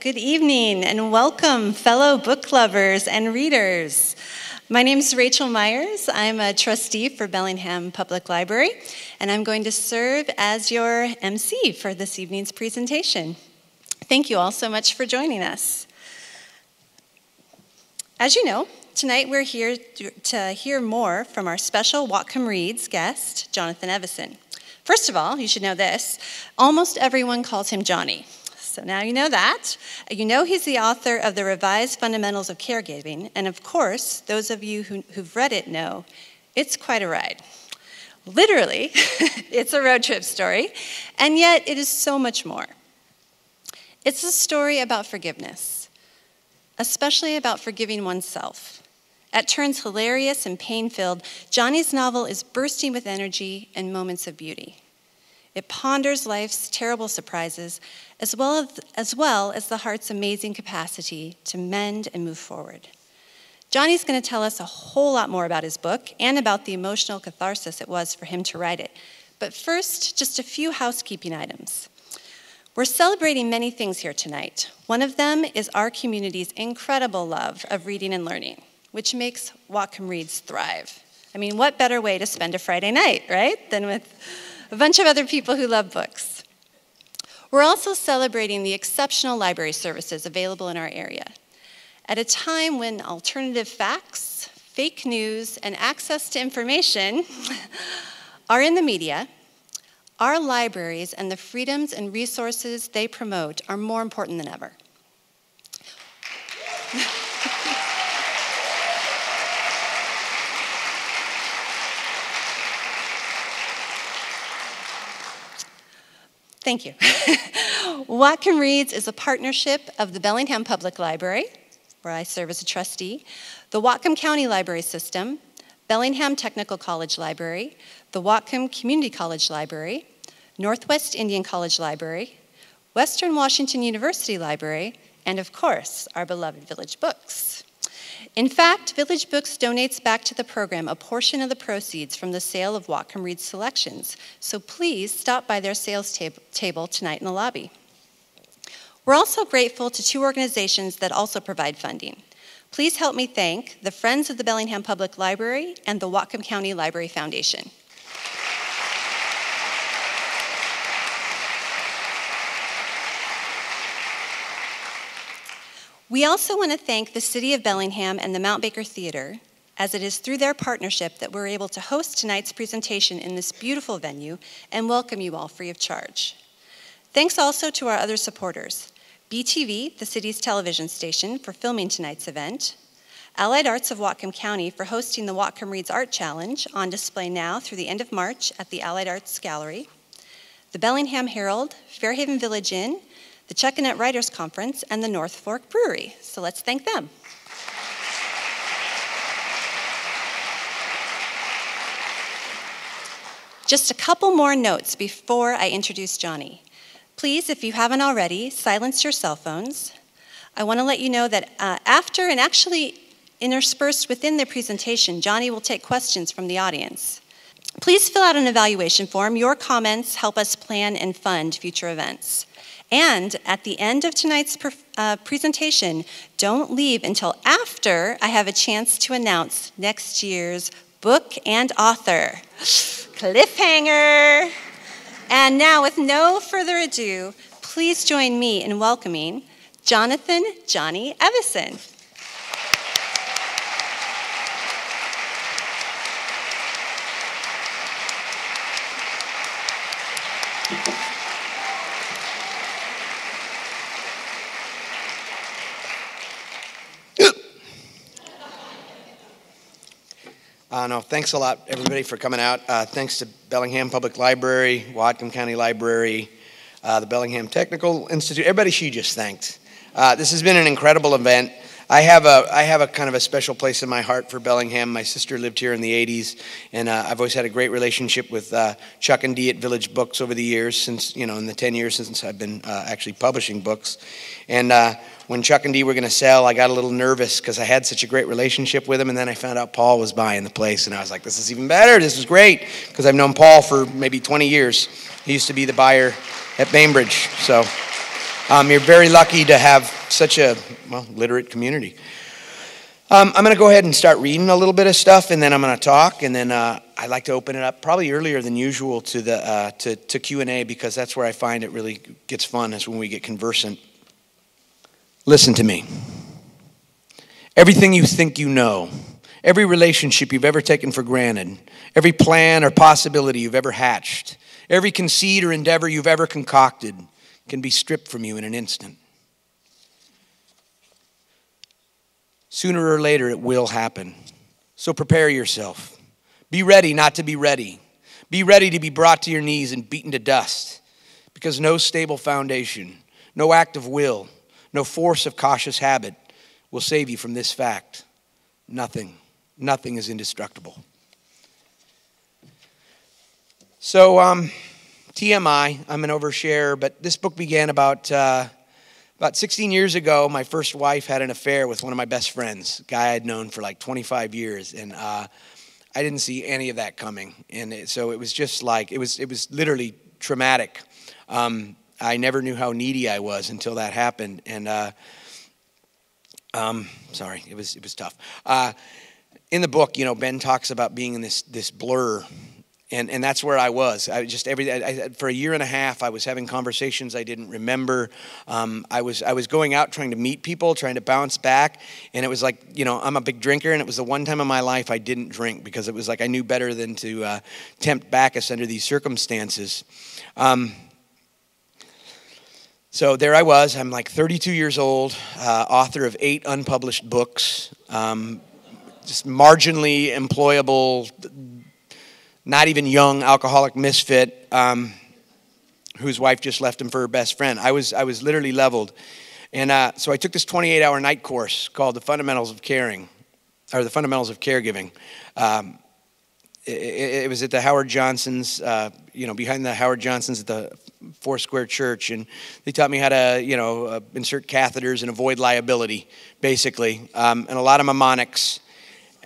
good evening and welcome fellow book lovers and readers. My name is Rachel Myers. I'm a trustee for Bellingham Public Library, and I'm going to serve as your MC for this evening's presentation. Thank you all so much for joining us. As you know, tonight we're here to hear more from our special Whatcom Reads guest, Jonathan Evison. First of all, you should know this, almost everyone calls him Johnny. So now you know that. You know he's the author of The Revised Fundamentals of Caregiving, and of course, those of you who've read it know it's quite a ride. Literally, it's a road trip story, and yet it is so much more. It's a story about forgiveness, especially about forgiving oneself. At turns hilarious and pain-filled, Johnny's novel is bursting with energy and moments of beauty. It ponders life's terrible surprises, as well as the heart's amazing capacity to mend and move forward. Johnny's going to tell us a whole lot more about his book and about the emotional catharsis it was for him to write it. But first, just a few housekeeping items. We're celebrating many things here tonight. One of them is our community's incredible love of reading and learning, which makes Whatcom Reads thrive. I mean, what better way to spend a Friday night, right, than with a bunch of other people who love books. We're also celebrating the exceptional library services available in our area. At a time when alternative facts, fake news, and access to information are in the media, our libraries and the freedoms and resources they promote are more important than ever. Thank you. Whatcom Reads is a partnership of the Bellingham Public Library, where I serve as a trustee, the Whatcom County Library System, Bellingham Technical College Library, the Whatcom Community College Library, Northwest Indian College Library, Western Washington University Library, and of course, our beloved Village Books. In fact, Village Books donates back to the program a portion of the proceeds from the sale of Whatcom Reads selections, so please stop by their sales table tonight in the lobby. We're also grateful to two organizations that also provide funding. Please help me thank the Friends of the Bellingham Public Library and the Whatcom County Library Foundation. We also want to thank the City of Bellingham and the Mount Baker Theatre, as it is through their partnership that we're able to host tonight's presentation in this beautiful venue and welcome you all free of charge. Thanks also to our other supporters, BTV, the city's television station, for filming tonight's event, Allied Arts of Whatcom County for hosting the Whatcom Reads Art Challenge on display now through the end of March at the Allied Arts Gallery, the Bellingham Herald, Fairhaven Village Inn, the Chuckanut Writers Conference, and the North Fork Brewery. So let's thank them. Just a couple more notes before I introduce Johnny. Please, if you haven't already, silence your cell phones. I want to let you know that after and actually interspersed within the presentation, Johnny will take questions from the audience. Please fill out an evaluation form. Your comments help us plan and fund future events. And at the end of tonight's presentation, don't leave until after I have a chance to announce next year's book and author. Cliffhanger! And now, with no further ado, please join me in welcoming Jonathan Johnny Evison. No, thanks a lot, everybody, for coming out. Thanks to Bellingham Public Library, Whatcom County Library, the Bellingham Technical Institute, everybody she just thanked. This has been an incredible event. I have a kind of a special place in my heart for Bellingham. My sister lived here in the 80s, and I've always had a great relationship with Chuck and Dee at Village Books over the years, since, you know, in the 10 years since I've been actually publishing books. And when Chuck and Dee were going to sell, I got a little nervous because I had such a great relationship with him, and then I found out Paul was buying the place, and I was like, this is even better. This is great, because I've known Paul for maybe 20 years. He used to be the buyer at Bainbridge, so You're very lucky to have such a, well, literate community. I'm going to go ahead and start reading a little bit of stuff, and then I'm going to talk, and then I'd like to open it up probably earlier than usual to the to Q&A, because that's where I find it really gets fun, is when we get conversant. Listen to me. Everything you think you know, every relationship you've ever taken for granted, every plan or possibility you've ever hatched, every conceit or endeavor you've ever concocted can be stripped from you in an instant. Sooner or later, it will happen. So prepare yourself. Be ready not to be ready. Be ready to be brought to your knees and beaten to dust, because no stable foundation, no act of will, no force of cautious habit will save you from this fact. Nothing, nothing is indestructible. So, TMI, I'm an overshare, but this book began about 16 years ago. My first wife had an affair with one of my best friends, a guy I'd known for like 25 years, and I didn't see any of that coming. And so it was just like, it was literally traumatic. I never knew how needy I was until that happened, and sorry, it was tough. In the book, you know, Ben talks about being in this blur. And that's where I was. For a year and a half, I was having conversations I didn't remember. I was going out trying to meet people, trying to bounce back. And it was like, you know, I'm a big drinker, and it was the one time in my life I didn't drink, because it was like I knew better than to tempt Bacchus under these circumstances. So there I was. I'm like 32 years old, author of 8 unpublished books, just marginally employable, not even young, alcoholic misfit whose wife just left him for her best friend. I was literally leveled. And so I took this 28-hour night course called The Fundamentals of Caring, or The Fundamentals of Caregiving. It was at the Howard Johnson's, you know, behind the Howard Johnson's at the Foursquare Church, and they taught me how to, you know, insert catheters and avoid liability, basically, and a lot of mnemonics.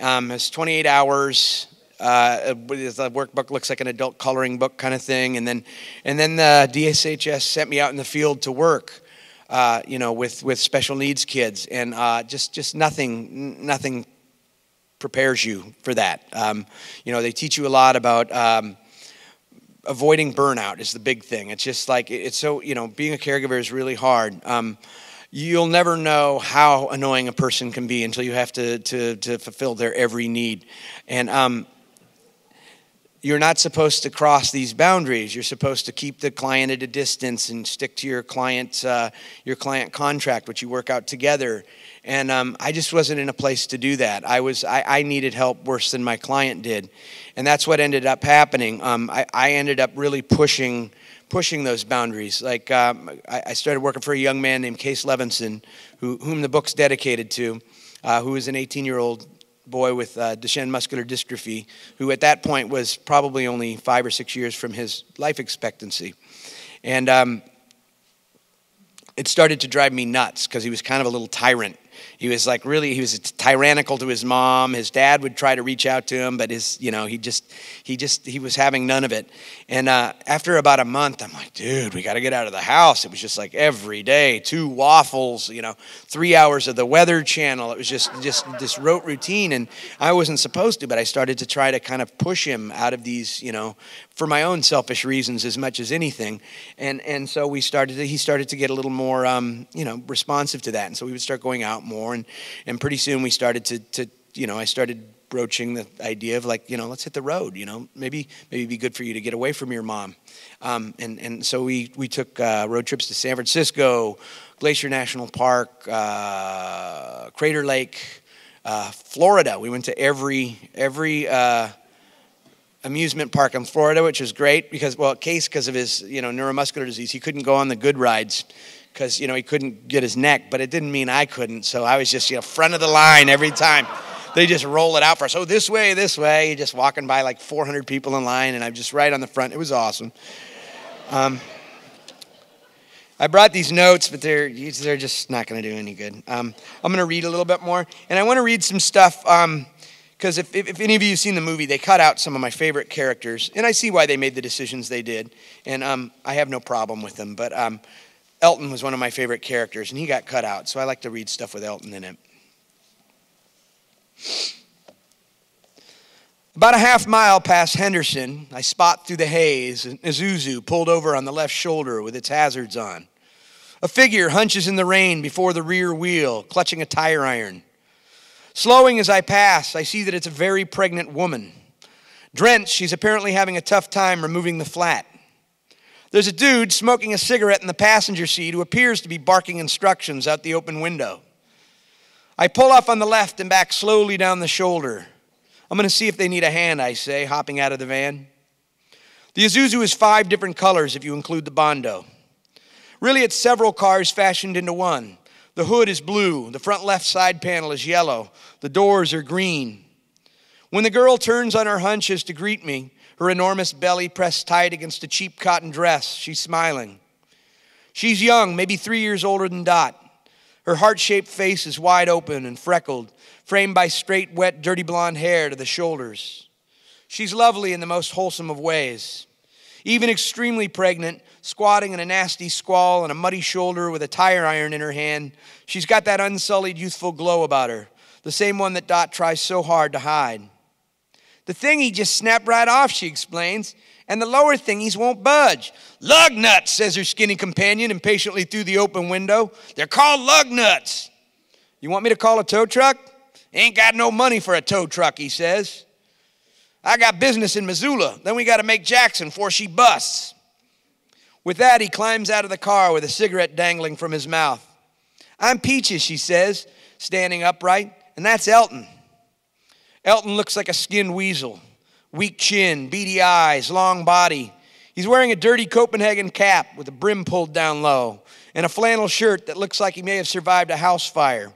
It's 28 hours. The workbook looks like an adult coloring book kind of thing, and then the DSHS sent me out in the field to work, you know, with special needs kids, and just nothing prepares you for that. You know, they teach you a lot about avoiding burnout is the big thing. It's just like it's so, you know, being a caregiver is really hard. You'll never know how annoying a person can be until you have to fulfill their every need, and you're not supposed to cross these boundaries. You're supposed to keep the client at a distance and stick to your client contract, which you work out together. And I just wasn't in a place to do that. I needed help worse than my client did, and that's what ended up happening. I ended up really pushing those boundaries. Like I started working for a young man named Case Levinson, whom the book's dedicated to, who is an 18-year-old boy with Duchenne muscular dystrophy, who at that point was probably only 5 or 6 years from his life expectancy. And it started to drive me nuts, because he was kind of a little tyrant. He was like really, he was tyrannical to his mom. His dad would try to reach out to him, but his, you know, he was having none of it. And after about a month, I'm like, dude, we got to get out of the house. It was just like every day, 2 waffles, you know, 3 hours of the Weather Channel. It was just this rote routine, and I wasn't supposed to, but I started to try to kind of push him out of these, you know, for my own selfish reasons as much as anything. And so he started to get a little more, you know, responsive to that. And so we would start going out more, and pretty soon we started to, you know, I started broaching the idea of like, you know, let's hit the road, you know, maybe it'd be good for you to get away from your mom. And so we took road trips to San Francisco, Glacier National Park, Crater Lake, Florida. We went to every amusement park in Florida, which is great because, well, Case, because of his, you know, neuromuscular disease, he couldn't go on the good rides because, you know, he couldn't get his neck, but it didn't mean I couldn't. So I was just, you know, front of the line every time. They just roll it out for us. Oh, this way, just walking by like 400 people in line, and I'm just right on the front. It was awesome. I brought these notes, but they're just not going to do any good. I'm going to read a little bit more, and I want to read some stuff. Because if any of you have seen the movie, they cut out some of my favorite characters. And I see why they made the decisions they did. And I have no problem with them. But Elton was one of my favorite characters, and he got cut out, so I like to read stuff with Elton in it. About a half mile past Henderson, I spot through the haze an Isuzu pulled over on the left shoulder with its hazards on. A figure hunches in the rain before the rear wheel, clutching a tire iron. Slowing as I pass, I see that it's a very pregnant woman. Drenched, she's apparently having a tough time removing the flat. There's a dude smoking a cigarette in the passenger seat who appears to be barking instructions out the open window. I pull off on the left and back slowly down the shoulder. I'm going to see if they need a hand, I say, hopping out of the van. The Isuzu is 5 different colors if you include the Bondo. Really, it's several cars fashioned into one. The hood is blue. The front left side panel is yellow. The doors are green. When the girl turns on her hunches to greet me, her enormous belly pressed tight against a cheap cotton dress, she's smiling. She's young, maybe 3 years older than Dot. Her heart-shaped face is wide open and freckled, framed by straight, wet, dirty blonde hair to the shoulders. She's lovely in the most wholesome of ways. Even extremely pregnant, squatting in a nasty squall and a muddy shoulder with a tire iron in her hand, she's got that unsullied youthful glow about her, the same one that Dot tries so hard to hide. The thingy just snapped right off, she explains, and the lower thingies won't budge. Lug nuts, says her skinny companion impatiently through the open window. They're called lug nuts. You want me to call a tow truck? Ain't got no money for a tow truck, he says. I got business in Missoula. Then we got to make Jackson before she busts. With that, he climbs out of the car with a cigarette dangling from his mouth. I'm Peaches, she says, standing upright, and that's Elton. Elton looks like a skinned weasel. Weak chin, beady eyes, long body. He's wearing a dirty Copenhagen cap with the brim pulled down low and a flannel shirt that looks like he may have survived a house fire.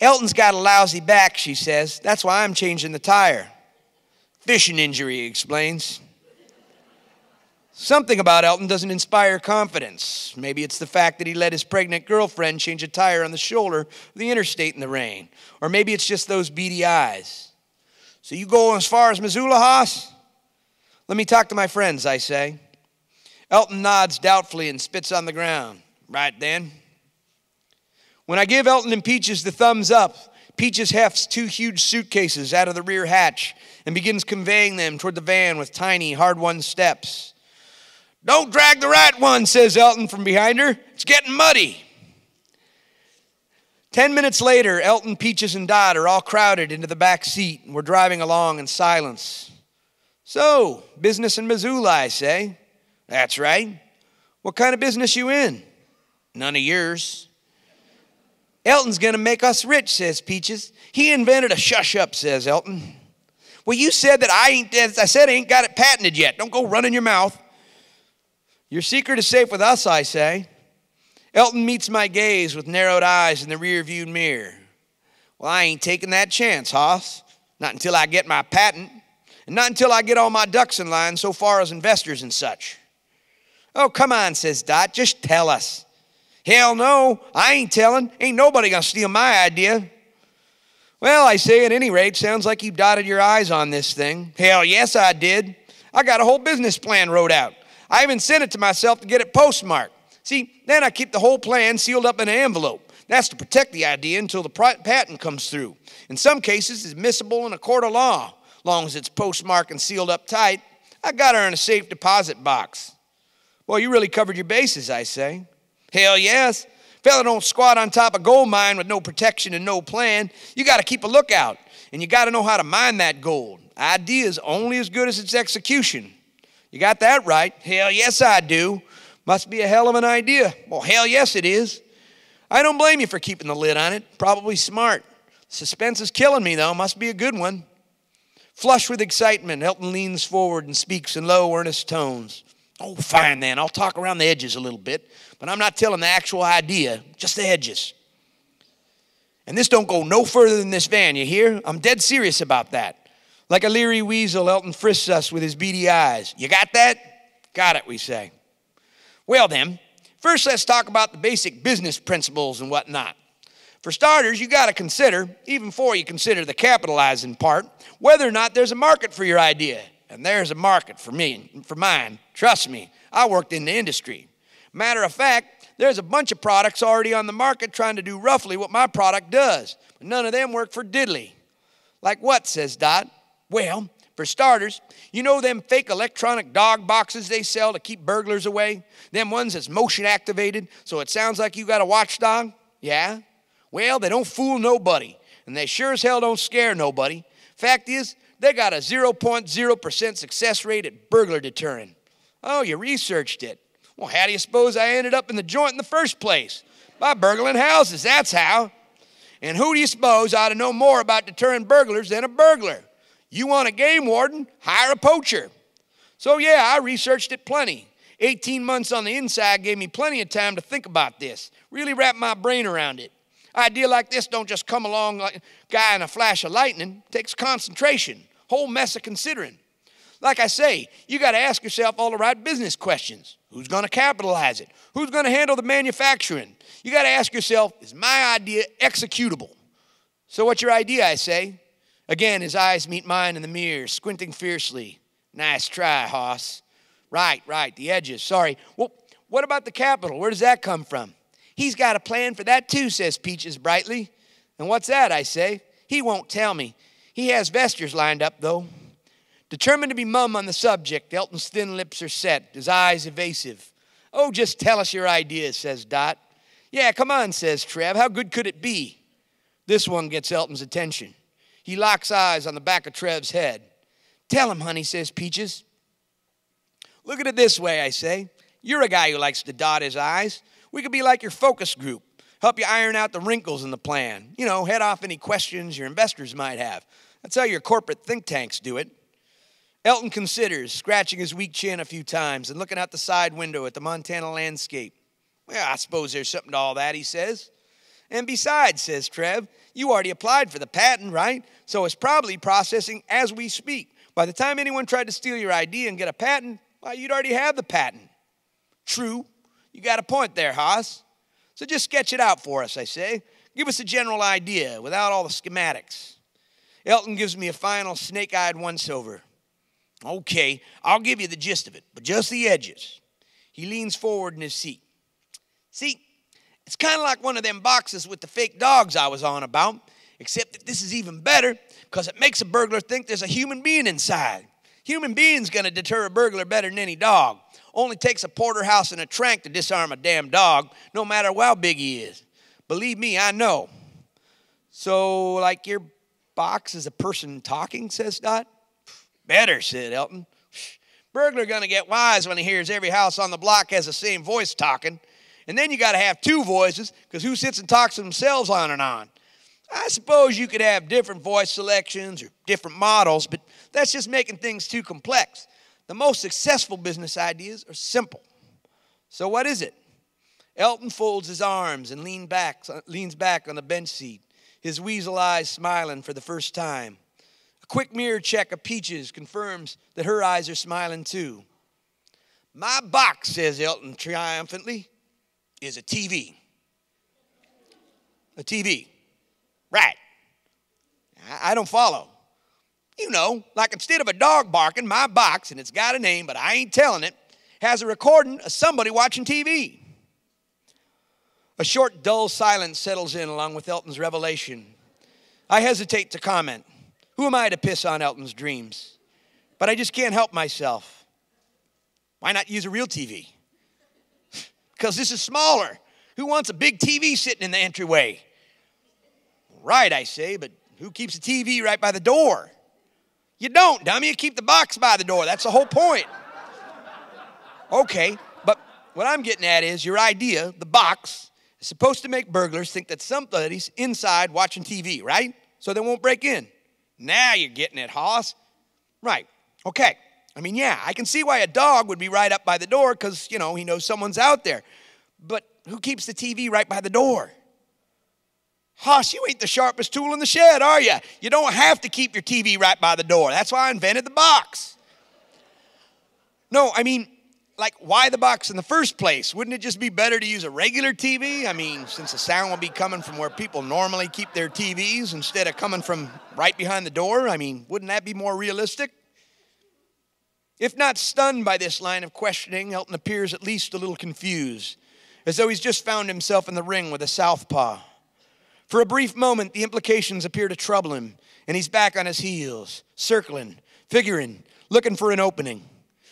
Elton's got a lousy back, she says. That's why I'm changing the tire. Fishing injury, he explains. Something about Elton doesn't inspire confidence. Maybe it's the fact that he let his pregnant girlfriend change a tire on the shoulder of the interstate in the rain. Or maybe it's just those beady eyes. So you go as far as Missoula, Haas? Let me talk to my friends, I say. Elton nods doubtfully and spits on the ground. Right then. When I give Elton and Peaches the thumbs up, Peaches hefts 2 huge suitcases out of the rear hatch and begins conveying them toward the van with tiny, hard-won steps. Don't drag the right one, says Elton from behind her. It's getting muddy. 10 minutes later, Elton, Peaches, and Dot are all crowded into the back seat, and we're driving along in silence. So, business in Missoula, I say. That's right. What kind of business you in? None of yours. Elton's going to make us rich, says Peaches. He invented a shush-up, says Elton. Well, you said that I ain't got it patented yet. Don't go running your mouth. Your secret is safe with us, I say. Elton meets my gaze with narrowed eyes in the rear-view mirror. Well, I ain't taking that chance, Hoss. Not until I get my patent. And not until I get all my ducks in line so far as investors and such. Oh, come on, says Dot. Just tell us. Hell no, I ain't telling. Ain't nobody gonna steal my idea. Well, I say, at any rate, sounds like you've dotted your I's on this thing. Hell yes, I did. I got a whole business plan wrote out. I even sent it to myself to get it postmarked. See, then I keep the whole plan sealed up in an envelope. That's to protect the idea until the patent comes through. In some cases, it's admissible in a court of law. Long as it's postmarked and sealed up tight, I got her in a safe deposit box. Well, you really covered your bases, I say. Hell yes. Fella don't squat on top of gold mine with no protection and no plan. You got to keep a lookout, and you got to know how to mine that gold. Idea's only as good as its execution. You got that right? Hell yes, I do. Must be a hell of an idea. Well, hell yes, it is. I don't blame you for keeping the lid on it. Probably smart. Suspense is killing me, though. Must be a good one. Flushed with excitement, Elton leans forward and speaks in low, earnest tones. Oh, fine then. I'll talk around the edges a little bit, but I'm not telling the actual idea, just the edges. And this don't go no further than this van, you hear? I'm dead serious about that. Like a leery weasel, Elton frisks us with his beady eyes. You got that? Got it, we say. Well then, first let's talk about the basic business principles and whatnot. For starters, you got to consider, even before you consider the capitalizing part, whether or not there's a market for your idea. And there's a market for mine. Trust me, I worked in the industry. Matter of fact, there's a bunch of products already on the market trying to do roughly what my product does. But none of them work for diddly. Like what, says Dot? Well, for starters, you know them fake electronic dog boxes they sell to keep burglars away? Them ones that's motion activated, so it sounds like you got a watchdog? Yeah? Well, they don't fool nobody, and they sure as hell don't scare nobody. Fact is, they got a 0.0% success rate at burglar deterring. Oh, you researched it. Well, how do you suppose I ended up in the joint in the first place? By burgling houses, that's how. And who do you suppose ought to know more about deterring burglars than a burglar? You want a game warden? Hire a poacher. So yeah, I researched it plenty. 18 months on the inside gave me plenty of time to think about this, really wrap my brain around it. Idea like this don't just come along like a guy in a flash of lightning. It takes concentration, whole mess of considering. Like I say, you got to ask yourself all the right business questions. Who's going to capitalize it? Who's going to handle the manufacturing? You got to ask yourself, is my idea executable? So what's your idea, I say? Again, his eyes meet mine in the mirror, squinting fiercely. Nice try, Hoss. Right, the edges, sorry. Well, what about the capital? Where does that come from? He's got a plan for that too, says Peaches brightly. And what's that, I say? He won't tell me. He has vestures lined up, though. Determined to be mum on the subject, Elton's thin lips are set, his eyes evasive. Oh, just tell us your ideas, says Dot. Yeah, come on, says Trev. How good could it be? This one gets Elton's attention. He locks eyes on the back of Trev's head. Tell him, honey, says Peaches. Look at it this way, I say. You're a guy who likes to dot his I's. We could be like your focus group, help you iron out the wrinkles in the plan. You know, head off any questions your investors might have. That's how your corporate think tanks do it. Elton considers, scratching his weak chin a few times and looking out the side window at the Montana landscape. Well, I suppose there's something to all that, he says. And besides, says Trev, you already applied for the patent, right? So it's probably processing as we speak. By the time anyone tried to steal your idea and get a patent, well, you'd already have the patent. True. You got a point there, Haas. So just sketch it out for us, I say. Give us a general idea without all the schematics. Elton gives me a final snake-eyed once-over. Okay, I'll give you the gist of it, but just the edges. He leans forward in his seat. See? It's kind of like one of them boxes with the fake dogs I was on about, except that this is even better because it makes a burglar think there's a human being inside. Human being's going to deter a burglar better than any dog. Only takes a porterhouse and a trank to disarm a damn dog, no matter how big he is. Believe me, I know. So, like your box is a person talking, says Dot? Better, said Elton. Burglar going to get wise when he hears every house on the block has the same voice talking. And then you got to have two voices, because who sits and talks to themselves on and on? I suppose you could have different voice selections or different models, but that's just making things too complex. The most successful business ideas are simple. So what is it? Elton folds his arms and leans back on the bench seat, his weasel eyes smiling for the first time. A quick mirror check of Peaches confirms that her eyes are smiling too. My box, says Elton triumphantly, is a TV. A TV. Right. I don't follow. You know, like instead of a dog barking, my box, and it's got a name, but I ain't telling it, has a recording of somebody watching TV. A short, dull silence settles in along with Elton's revelation. I hesitate to comment. Who am I to piss on Elton's dreams? But I just can't help myself. Why not use a real TV? Because this is smaller. Who wants a big TV sitting in the entryway? Right, I say, but who keeps a TV right by the door? You don't, dummy. You keep the box by the door. That's the whole point. Okay, but what I'm getting at is your idea, the box, is supposed to make burglars think that somebody's inside watching TV, right? So they won't break in. Now you're getting it, Hoss. Right. Okay. I mean, yeah, I can see why a dog would be right up by the door because, you know, he knows someone's out there. But who keeps the TV right by the door? Hoss, you ain't the sharpest tool in the shed, are you? You don't have to keep your TV right by the door. That's why I invented the box. No, I mean, like, why the box in the first place? Wouldn't it just be better to use a regular TV? I mean, since the sound will be coming from where people normally keep their TVs instead of coming from right behind the door, I mean, wouldn't that be more realistic? If not stunned by this line of questioning, Elton appears at least a little confused, as though he's just found himself in the ring with a southpaw. For a brief moment, the implications appear to trouble him, and he's back on his heels, circling, figuring, looking for an opening.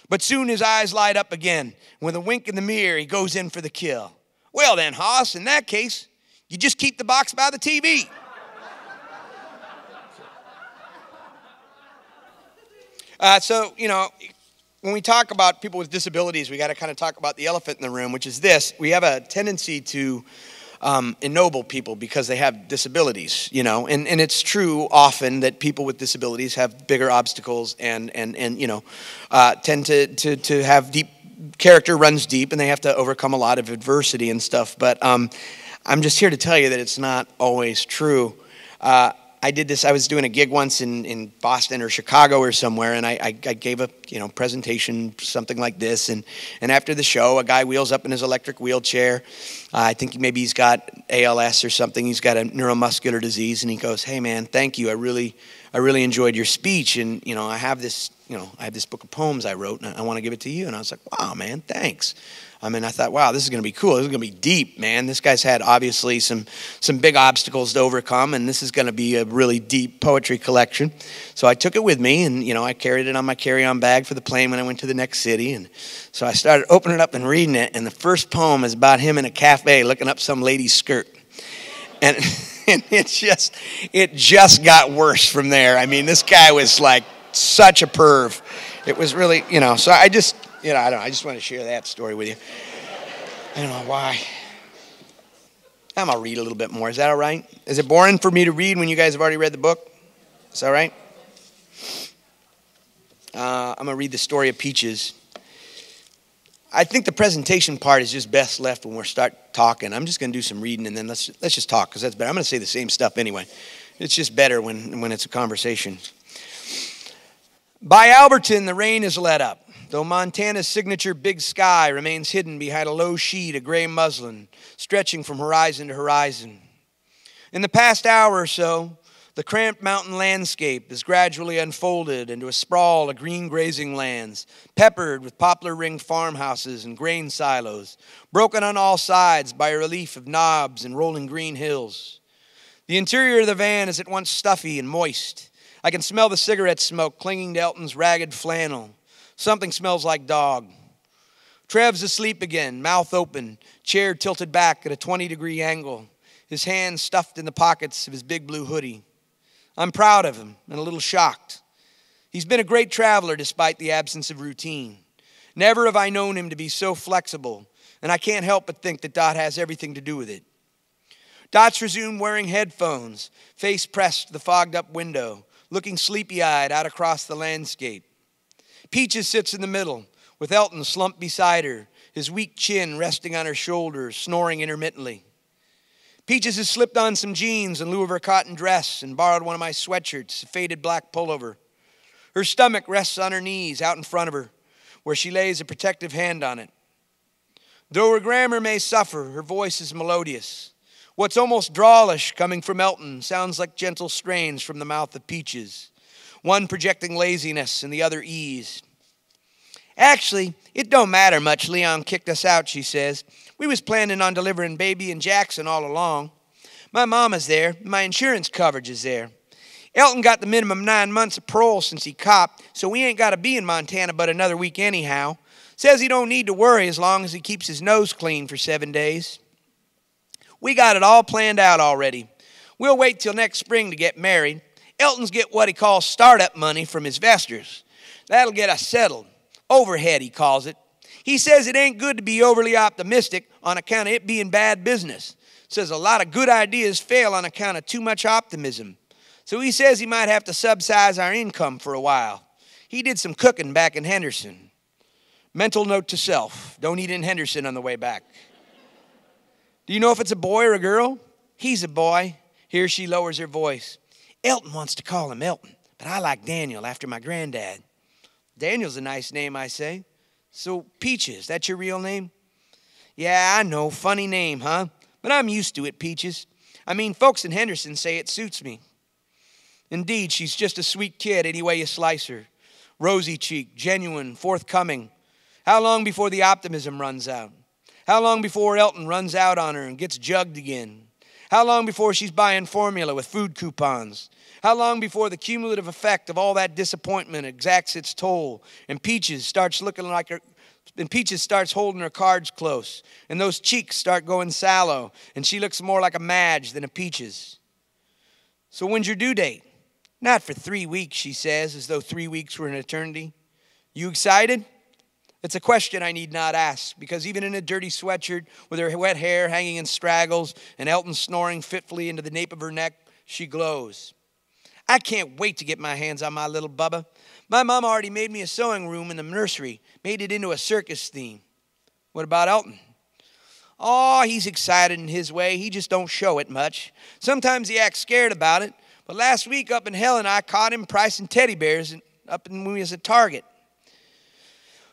But soon his eyes light up again, and with a wink in the mirror, he goes in for the kill. Well then, Hoss, in that case, you just keep the box by the TV. When we talk about people with disabilities, we got to kind of talk about the elephant in the room, which is this. We have a tendency to ennoble people because they have disabilities, you know, and it's true often that people with disabilities have bigger obstacles and tend to have deep, character runs deep, and they have to overcome a lot of adversity and stuff, but I'm just here to tell you that it's not always true. I was doing a gig once in Boston or Chicago or somewhere, and I gave a presentation, something like this, and after the show, a guy wheels up in his electric wheelchair. I think maybe he's got ALS or something. He's got a neuromuscular disease, and he goes, "Hey man, thank you. I really enjoyed your speech, and I have this book of poems I wrote, and I want to give it to you." And I was like, "Wow, man, thanks." I mean, I thought, wow, this is going to be cool. This is going to be deep, man. This guy's had, obviously, some big obstacles to overcome, and this is going to be a really deep poetry collection. So I took it with me, and, I carried it on my carry-on bag for the plane when I went to the next city. And so I started opening it up and reading it, and the first poem is about him in a cafe looking up some lady's skirt. And it just got worse from there. I mean, this guy was, like, such a perv. It was really, so I just... I don't know, I just want to share that story with you. I don't know why. I'm going to read a little bit more. Is that all right? Is it boring for me to read when you guys have already read the book? Is that all right? I'm going to read the story of Peaches. I think the presentation part is just best left when we start talking. I'm just going to do some reading, and then let's just talk, because that's better. I'm going to say the same stuff anyway. It's just better when it's a conversation. By Alberton, the rain is let up, though Montana's signature big sky remains hidden behind a low sheet of gray muslin stretching from horizon to horizon. In the past hour or so, the cramped mountain landscape is gradually unfolded into a sprawl of green grazing lands, peppered with poplar-ringed farmhouses and grain silos, broken on all sides by a relief of knobs and rolling green hills. The interior of the van is at once stuffy and moist. I can smell the cigarette smoke clinging to Elton's ragged flannel. Something smells like dog. Trev's asleep again, mouth open, chair tilted back at a 20-degree angle, his hands stuffed in the pockets of his big blue hoodie. I'm proud of him and a little shocked. He's been a great traveler despite the absence of routine. Never have I known him to be so flexible, and I can't help but think that Dot has everything to do with it. Dot's resumed wearing headphones, face pressed to the fogged-up window, looking sleepy-eyed out across the landscape. Peaches sits in the middle, with Elton slumped beside her, his weak chin resting on her shoulder, snoring intermittently. Peaches has slipped on some jeans in lieu of her cotton dress and borrowed one of my sweatshirts, a faded black pullover. Her stomach rests on her knees out in front of her, where she lays a protective hand on it. Though her grammar may suffer, her voice is melodious. What's almost drawlish coming from Elton sounds like gentle strains from the mouth of Peaches, one projecting laziness and the other ease. "Actually, it don't matter much Leon kicked us out," she says. "We was planning on delivering Baby and Jackson all along. My mama's there. My insurance coverage is there. Elton got the minimum 9 months of parole since he copped, so we ain't got to be in Montana but another week anyhow. Says he don't need to worry as long as he keeps his nose clean for 7 days. We got it all planned out already. We'll wait till next spring to get married. Elton's get what he calls startup money from his investors. That'll get us settled. Overhead, he calls it. He says it ain't good to be overly optimistic on account of it being bad business. Says a lot of good ideas fail on account of too much optimism. So he says he might have to subsidize our income for a while. He did some cooking back in Henderson. Mental note to self, don't eat in Henderson on the way back. Do you know if it's a boy or a girl? He's a boy." Here she lowers her voice. "Elton wants to call him Elton, but I like Daniel after my granddad." "Daniel's a nice name," I say. "So Peaches, that's your real name?" "Yeah, I know, funny name, huh? But I'm used to it, Peaches. I mean, folks in Henderson say it suits me." Indeed, she's just a sweet kid any way you slice her. rosy-cheeked, genuine, forthcoming? How long before the optimism runs out? How long before Elton runs out on her and gets jugged again? How long before she's buying formula with food coupons? How long before the cumulative effect of all that disappointment exacts its toll and Peaches starts looking like her, and Peaches starts holding her cards close and those cheeks start going sallow and she looks more like a Madge than a Peaches? So when's your due date? Not for 3 weeks, she says, as though 3 weeks were an eternity. You excited? It's a question I need not ask, because even in a dirty sweatshirt with her wet hair hanging in straggles and Elton snoring fitfully into the nape of her neck, she glows. I can't wait to get my hands on my little Bubba. My mom already made me a sewing room in the nursery, made it into a circus theme. What about Elton? Oh, he's excited in his way. He just don't show it much. Sometimes he acts scared about it, but last week up in Helen, I caught him pricing teddy bears up in when we was at Target.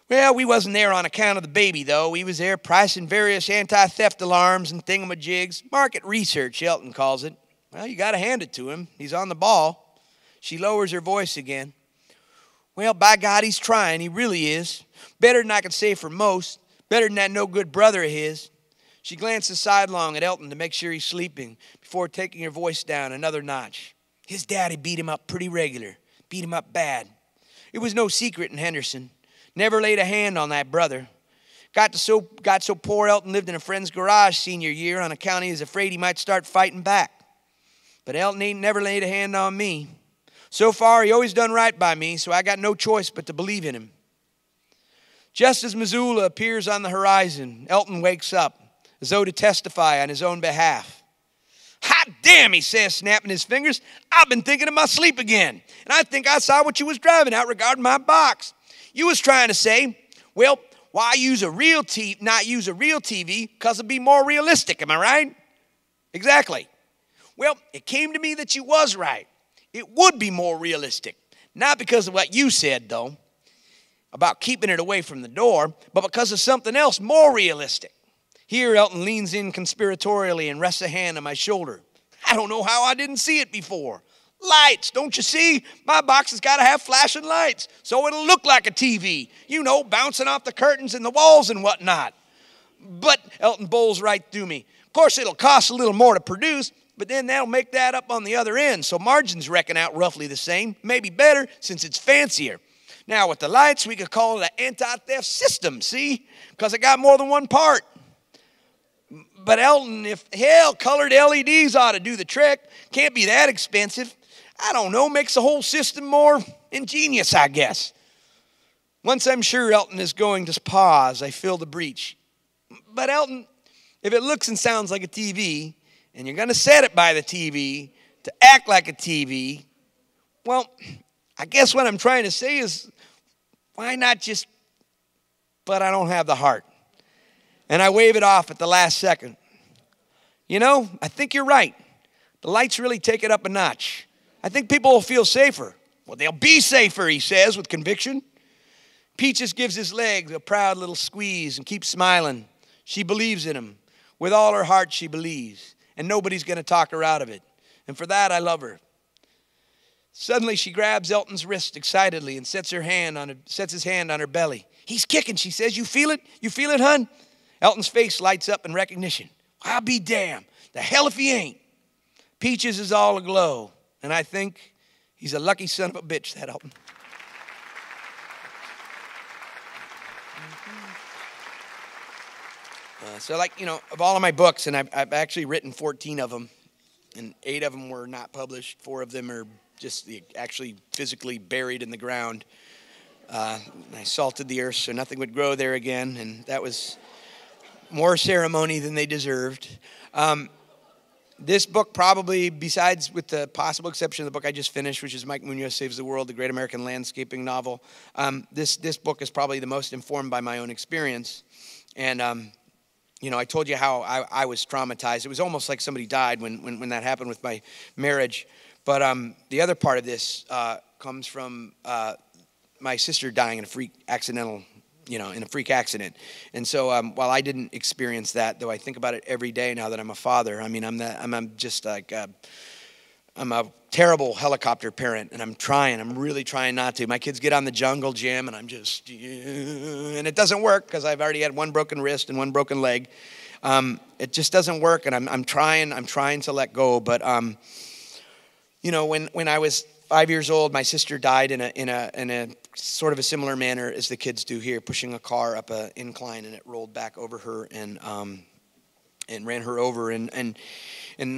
Well, we wasn't there on account of the baby, though. He was there pricing various anti-theft alarms and thingamajigs. Market research, Elton calls it. Well, you got to hand it to him. He's on the ball. She lowers her voice again. Well, by God, he's trying. He really is. Better than I could say for most. Better than that no-good brother of his. She glances sidelong at Elton to make sure he's sleeping before taking her voice down another notch. His daddy beat him up pretty regular. Beat him up bad. It was no secret in Henderson. Never laid a hand on that brother. Got so poor Elton lived in a friend's garage senior year on account he was afraid he might start fighting back. But Elton ain't never laid a hand on me. So far, he always done right by me, so I got no choice but to believe in him. Just as Missoula appears on the horizon, Elton wakes up, as though to testify on his own behalf. Hot damn, he says, snapping his fingers. I've been thinking in my sleep again, and I think I saw what you was driving at regarding my box. You was trying to say, well, why use a real TV, not use a real TV, because it'd be more realistic, am I right? Exactly. Well, it came to me that you was right. It would be more realistic, not because of what you said, though, about keeping it away from the door, but because of something else more realistic. Here, Elton leans in conspiratorially and rests a hand on my shoulder. I don't know how I didn't see it before. Lights, don't you see? My box has got to have flashing lights, so it'll look like a TV. You know, bouncing off the curtains and the walls and whatnot. But Elton bowls right through me. Of course, it'll cost a little more to produce, but then that'll make that up on the other end, so margins reckon out roughly the same, maybe better since it's fancier. Now, with the lights, we could call it an anti-theft system, see? Because it got more than one part. But Elton, if hell, colored LEDs ought to do the trick. Can't be that expensive. I don't know, makes the whole system more ingenious, I guess. Once I'm sure Elton is going to pause, I fill the breach. But Elton, if it looks and sounds like a TV, and you're going to set it by the TV to act like a TV, well, I guess what I'm trying to say is, why not just, but I don't have the heart. And I wave it off at the last second. You know, I think you're right. The lights really take it up a notch. I think people will feel safer. Well, they'll be safer, he says with conviction. Peaches gives his legs a proud little squeeze and keeps smiling. She believes in him. With all her heart, she believes. And nobody's going to talk her out of it. And for that, I love her. Suddenly, she grabs Elton's wrist excitedly and sets his hand on her belly. He's kicking, she says. You feel it? You feel it, hun? Elton's face lights up in recognition. I'll be damned. The hell if he ain't. Peaches is all aglow. And I think he's a lucky son of a bitch, that Elton. So like, you know, of all of my books, and I've actually written 14 of them, and 8 of them were not published. 4 of them are just actually physically buried in the ground. I salted the earth so nothing would grow there again, and that was more ceremony than they deserved. This book probably, besides with the possible exception of the book I just finished, which is Mike Munoz Saves the World, the Great American Landscaping Novel, this book is probably the most informed by my own experience. And, you know, I told you how I was traumatized. It was almost like somebody died when that happened with my marriage. But the other part of this comes from my sister dying in a freak accidental, you know, in a freak accident. And so while I didn't experience that, though I think about it every day now that I'm a father, I mean, I'm just like, I'm a terrible helicopter parent, and I'm really trying not to. My kids get on the jungle gym, and I'm just, and it doesn't work because I've already had one broken wrist and one broken leg. It just doesn't work, and I'm trying to let go. But you know, when I was 5 years old, my sister died in a sort of a similar manner as the kids do here, pushing a car up an incline, and it rolled back over her and ran her over, and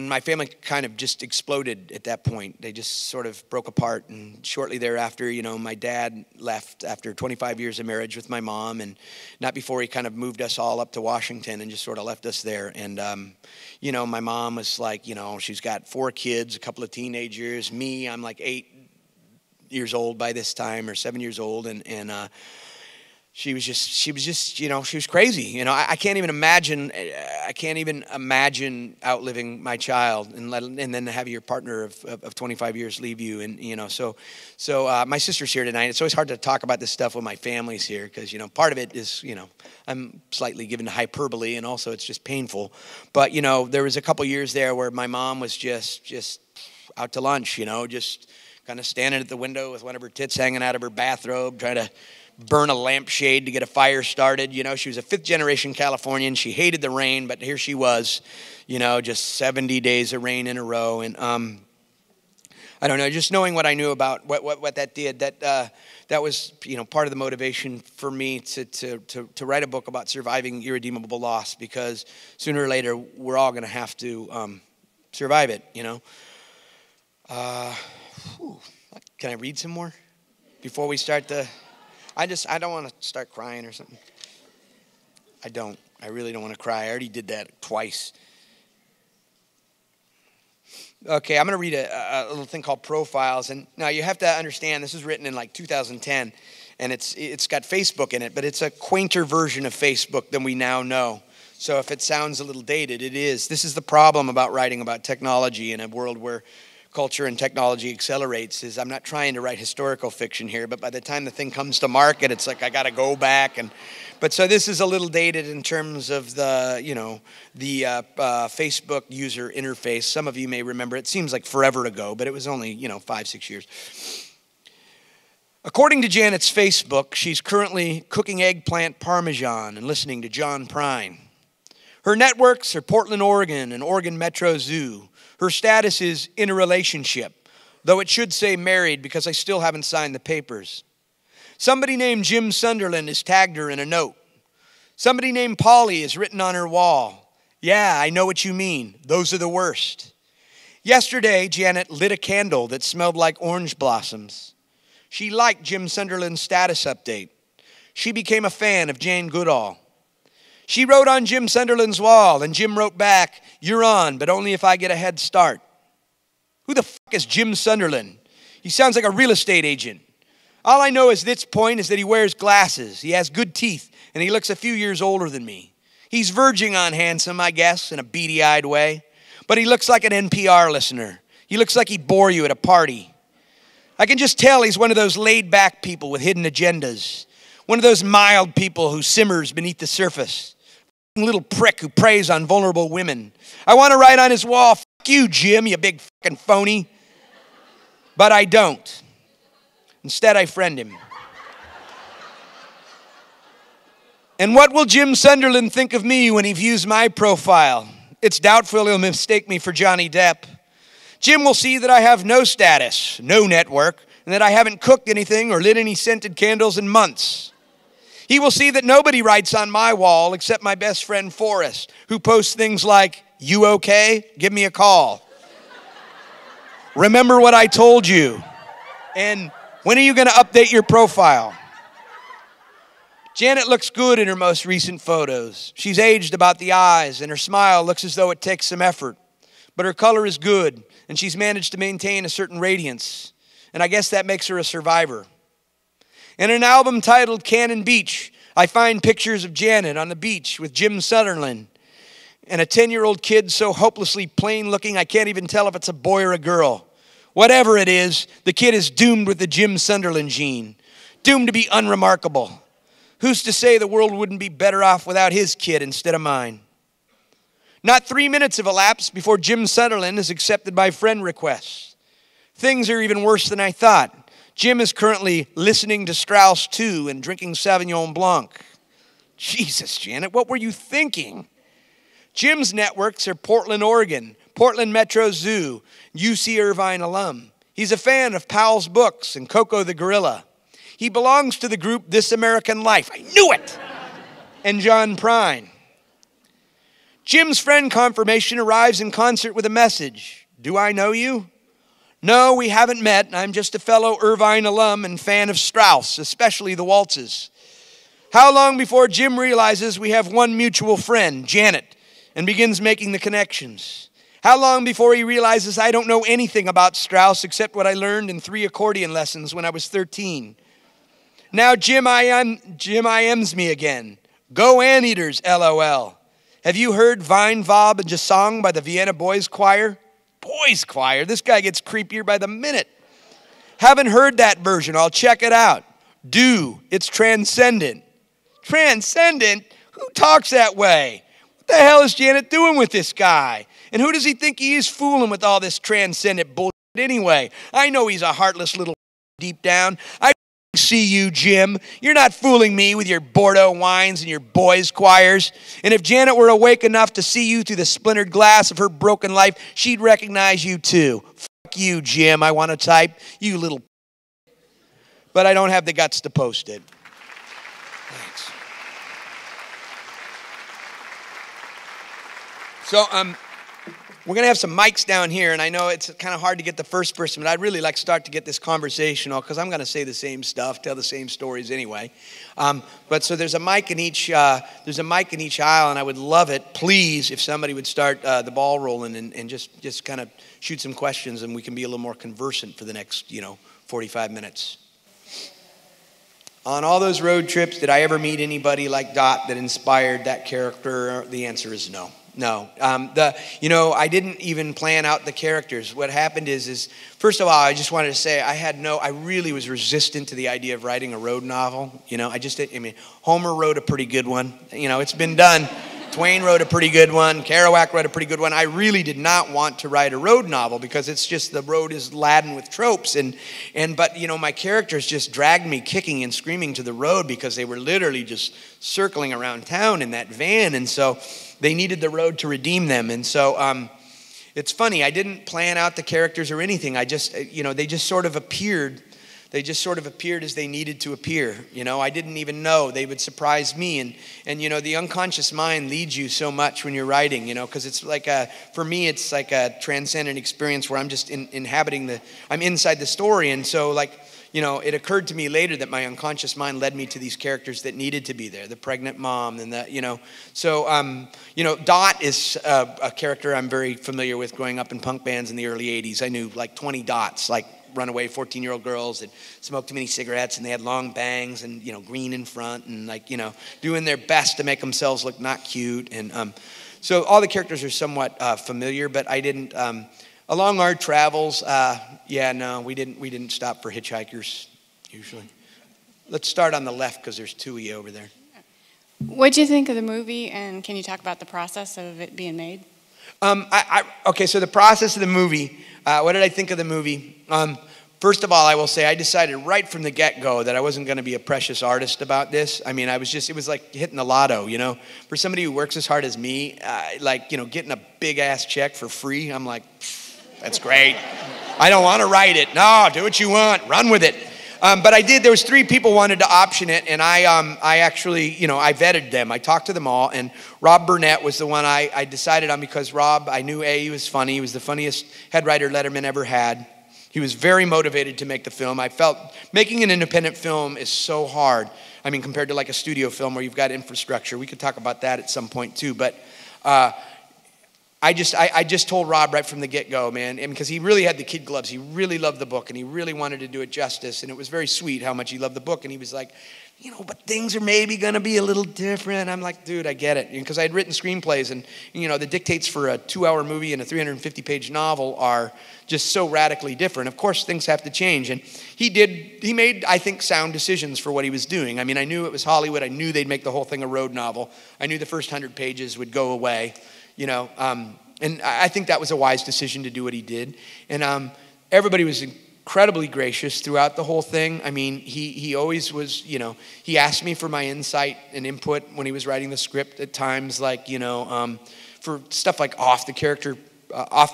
my family kind of just exploded at that point. They just sort of broke apart, and shortly thereafter, you know, my dad left after 25 years of marriage with my mom, and not before he kind of moved us all up to Washington and just sort of left us there. And, you know, my mom was like, you know, she's got 4 kids, a couple of teenagers, me, I'm like 8 years old by this time, or 7 years old, and she was just, you know, she was crazy. You know, I can't even imagine outliving my child and then have your partner of 25 years leave you. And, you know, so my sister's here tonight. It's always hard to talk about this stuff when my family's here because, you know, part of it is, you know, I'm slightly given to hyperbole, and also it's just painful. But, you know, there was a couple years there where my mom was just out to lunch, you know, just kind of standing at the window with one of her tits hanging out of her bathrobe, trying to burn a lampshade to get a fire started. You know, she was a 5th-generation Californian. She hated the rain, but here she was, you know, just 70 days of rain in a row. And I don't know, just knowing what I knew about what that did, that was, you know, part of the motivation for me to write a book about surviving irredeemable loss, because sooner or later we're all going to have to survive it, you know. Can I read some more before we start the... I don't want to start crying or something. I really don't want to cry. I already did that twice. Okay, I'm going to read a little thing called Profiles. And now you have to understand, this is written in like 2010. And it's got Facebook in it, but it's a quainter version of Facebook than we now know. So if it sounds a little dated, it is. This is the problem about writing about technology in a world where culture and technology accelerates, is I'm not trying to write historical fiction here, but by the time the thing comes to market, it's like I got to go back. But so this is a little dated in terms of the, you know, the Facebook user interface. Some of you may remember, it seems like forever ago, but it was only, you know, 5-6 years. According to Janet's Facebook, she's currently cooking eggplant parmesan and listening to John Prine. Her networks are Portland, Oregon, and Oregon Metro Zoo. Her status is in a relationship, though it should say married because I still haven't signed the papers. Somebody named Jim Sunderland has tagged her in a note. Somebody named Polly is written on her wall. Yeah, I know what you mean. Those are the worst. Yesterday, Janet lit a candle that smelled like orange blossoms. She liked Jim Sunderland's status update. She became a fan of Jane Goodall. She wrote on Jim Sunderland's wall, and Jim wrote back, "You're on, but only if I get a head start." Who the fuck is Jim Sunderland? He sounds like a real estate agent. All I know at this point is that he wears glasses, he has good teeth, and he looks a few years older than me. He's verging on handsome, I guess, in a beady-eyed way, but he looks like an NPR listener. He looks like he'd bore you at a party. I can just tell he's one of those laid-back people with hidden agendas, one of those mild people who simmers beneath the surface. Little prick who preys on vulnerable women. I want to write on his wall, "Fuck you, Jim, you big fucking phony." But I don't. Instead, I friend him. And what will Jim Sunderland think of me when he views my profile? It's doubtful he'll mistake me for Johnny Depp. Jim will see that I have no status, no network, and that I haven't cooked anything or lit any scented candles in months. He will see that nobody writes on my wall except my best friend Forrest, who posts things like, "You okay? Give me a call." "Remember what I told you." And "When are you going to update your profile?" Janet looks good in her most recent photos. She's aged about the eyes, and her smile looks as though it takes some effort. But her color is good, and she's managed to maintain a certain radiance. And I guess that makes her a survivor. In an album titled Cannon Beach, I find pictures of Janet on the beach with Jim Sunderland and a 10-year-old kid so hopelessly plain-looking I can't even tell if it's a boy or a girl. Whatever it is, the kid is doomed with the Jim Sunderland gene, doomed to be unremarkable. Who's to say the world wouldn't be better off without his kid instead of mine? Not 3 minutes have elapsed before Jim Sunderland has accepted my friend request. Things are even worse than I thought. Jim is currently listening to Strauss too and drinking Sauvignon Blanc. Jesus, Janet, what were you thinking? Jim's networks are Portland, Oregon, Portland Metro Zoo, UC Irvine alum. He's a fan of Powell's books and Coco the Gorilla. He belongs to the group This American Life. I knew it! And John Prine. Jim's friend confirmation arrives in concert with a message. Do I know you? No, we haven't met. I'm just a fellow Irvine alum and fan of Strauss, especially the waltzes. How long before Jim realizes we have one mutual friend, Janet, and begins making the connections? How long before he realizes I don't know anything about Strauss except what I learned in 3 accordion lessons when I was 13? Now Jim IMs me again. Go Anteaters, LOL. Have you heard Vine, Vob, and Jasong by the Vienna Boys Choir? Boys Choir? This guy gets creepier by the minute. Haven't heard that version. I'll check it out. Do. It's transcendent. Transcendent? Who talks that way? What the hell is Janet doing with this guy? And who does he think he is fooling with all this transcendent bullshit anyway? I know he's a heartless little deep down. I see you, Jim. You're not fooling me with your Bordeaux wines and your boys' choirs. And if Janet were awake enough to see you through the splintered glass of her broken life, she'd recognize you too. Fuck you, Jim, I want to type. You little... But I don't have the guts to post it. Thanks. So, we're going to have some mics down here, and I know it's kind of hard to get the first person, but I'd really like to start to get this conversational because I'm going to say the same stuff, tell the same stories anyway. But so there's a mic in each aisle, and I would love it, please, if somebody would start the ball rolling and just kind of shoot some questions, and we can be a little more conversant for the next 45 minutes. On all those road trips, did I ever meet anybody like Dot that inspired that character? The answer is no. No, I didn't even plan out the characters. What happened is first of all, I just wanted to say I really was resistant to the idea of writing a road novel. Homer wrote a pretty good one. It's been done. Twain wrote a pretty good one. Kerouac wrote a pretty good one. I really did not want to write a road novel because it's just the road is laden with tropes. But my characters just dragged me kicking and screaming to the road because they were literally just circling around town in that van. And so they needed the road to redeem them. And so it's funny. I didn't plan out the characters or anything. I just, they just sort of appeared. They just sort of appeared as they needed to appear. I didn't even know. They would surprise me. And the unconscious mind leads you so much when you're writing, because it's like for me, it's like a transcendent experience where I'm just I'm inside the story. And so it occurred to me later that my unconscious mind led me to these characters that needed to be there, the pregnant mom and Dot is a character I'm very familiar with growing up in punk bands in the early 80s. I knew like 20 Dots, like runaway 14-year-old girls that smoked too many cigarettes and they had long bangs and, green in front and doing their best to make themselves look not cute. And so all the characters are somewhat familiar, but I didn't... Along our travels, we didn't stop for hitchhikers, usually. Let's start on the left, because there's two of you over there. What'd you think of the movie, and can you talk about the process of it being made? So the process of the movie, what did I think of the movie? First of all, I will say I decided right from the get-go that I wasn't going to be a precious artist about this. I mean, it was like hitting the lotto, For somebody who works as hard as me, getting a big-ass check for free, I'm like, that's great. I don't want to write it. No, do what you want. Run with it. But I did. There was 3 people wanted to option it, and I actually, I vetted them. I talked to them all, and Rob Burnett was the one I decided on because Rob, I knew he was funny. He was the funniest head writer Letterman ever had. He was very motivated to make the film. I felt making an independent film is so hard. I mean, compared to like a studio film where you've got infrastructure. We could talk about that at some point too, but... I just told Rob right from the get-go, man, because he really had the kid gloves. He really loved the book, and he really wanted to do it justice, and it was very sweet how much he loved the book, and he was like, but things are maybe going to be a little different. I'm like, dude, I get it, because I had written screenplays, and, the dictates for a 2-hour movie and a 350-page novel are just so radically different. Of course, things have to change, and he made, I think, sound decisions for what he was doing. I mean, I knew it was Hollywood. I knew they'd make the whole thing a road novel. I knew the first 100 pages would go away. And I think that was a wise decision to do what he did. And Everybody was incredibly gracious throughout the whole thing. I mean, he always was, you know, he asked me for my insight and input when he was writing the script at times, like, you know, for stuff like off the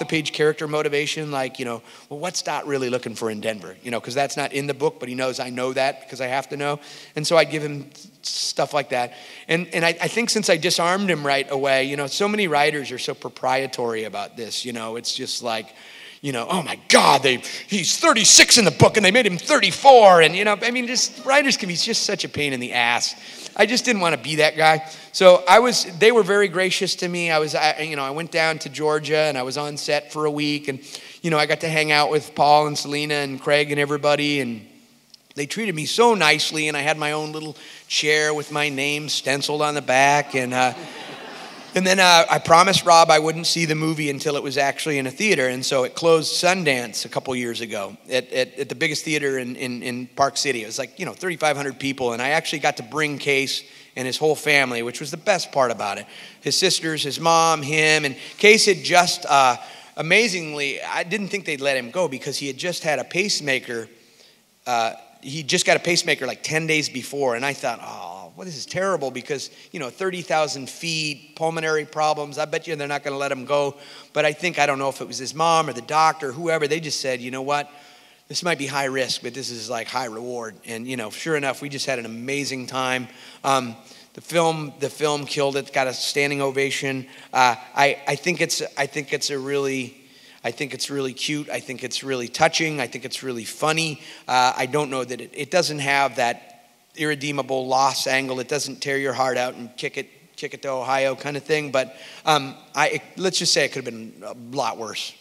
page character motivation, like, you know, well, what's Dot really looking for in Denver? You know, because that's not in the book, but he knows I know that because I have to know. And so I give him stuff like that. And I think since I disarmed him right away, you know, so many writers are so proprietary about this, you know, it's just like, you know, oh my God, he's 36 in the book and they made him 34. And, you know, I mean, just writers can be just such a pain in the ass. I just didn't want to be that guy. So they were very gracious to me. I went down to Georgia and I was on set for a week, and, you know, I got to hang out with Paul and Selena and Craig and everybody, and they treated me so nicely, and I had my own little chair with my name stenciled on the back, and, and then I promised Rob I wouldn't see the movie until it was actually in a theater, and so it closed Sundance a couple years ago at the biggest theater in Park City. It was like, you know, 3,500 people, and I actually got to bring Case and his whole family, which was the best part about it. His sisters, his mom, him, and Case had just, amazingly, I didn't think they'd let him go because he had just had a pacemaker. He just got a pacemaker like 10 days before, and I thought, oh, well, this is terrible because, you know, 30,000 feet, pulmonary problems, I bet you they're not going to let him go. But I don't know if it was his mom or the doctor, whoever, they just said, you know what, this might be high risk, but this is like high reward. And, you know, sure enough, we just had an amazing time. The film killed it, got a standing ovation. I think it's really cute. I think it's really touching. I think it's really funny. I don't know that it doesn't have that irredeemable loss angle. It doesn't tear your heart out and kick it to Ohio kind of thing. But let's just say it could have been a lot worse.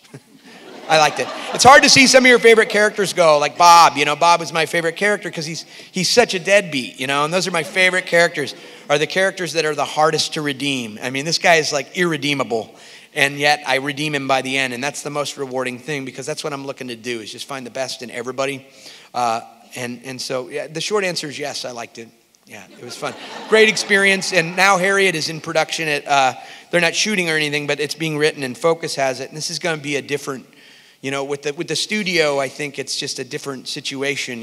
I liked it. It's hard to see some of your favorite characters go, like Bob. You know, Bob was my favorite character because he's such a deadbeat. You know, and those are my favorite characters. Are the characters that are the hardest to redeem. I mean, this guy is like irredeemable, and yet I redeem him by the end, and that's the most rewarding thing because that's what I'm looking to do is just find the best in everybody. And so, yeah, the short answer is yes, I liked it. Yeah, it was fun. Great experience. And now Harriet is in production. They're not shooting or anything, but it's being written and Focus has it. And this is going to be a different, you know, with the studio, I think it's just a different situation.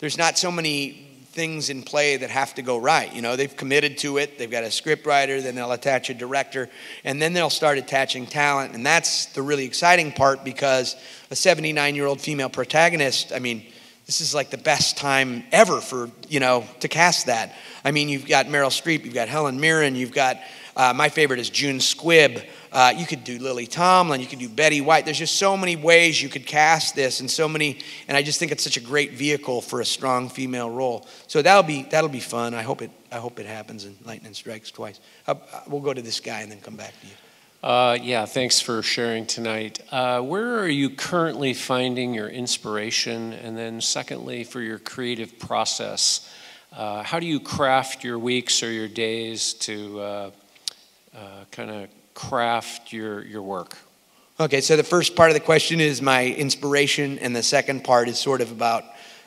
There's not so many things in play that have to go right. You know, they've committed to it. They've got a script writer, then they'll attach a director, and then they'll start attaching talent. And that's the really exciting part because a 79-year-old female protagonist, I mean, this is like the best time ever for, you know, to cast that. I mean, you've got Meryl Streep, you've got Helen Mirren, you've got, my favorite is June Squibb. You could do Lily Tomlin, you could do Betty White. There's just so many ways you could cast this and I just think it's such a great vehicle for a strong female role. So that'll be fun. I hope it happens and lightning strikes twice. We'll go to this guy and then come back to you. Yeah, thanks for sharing tonight. Where are you currently finding your inspiration? And then secondly, for your creative process, how do you craft your weeks or your days to kind of craft your work? Okay, so the first part of the question is my inspiration, and the second part is sort of about,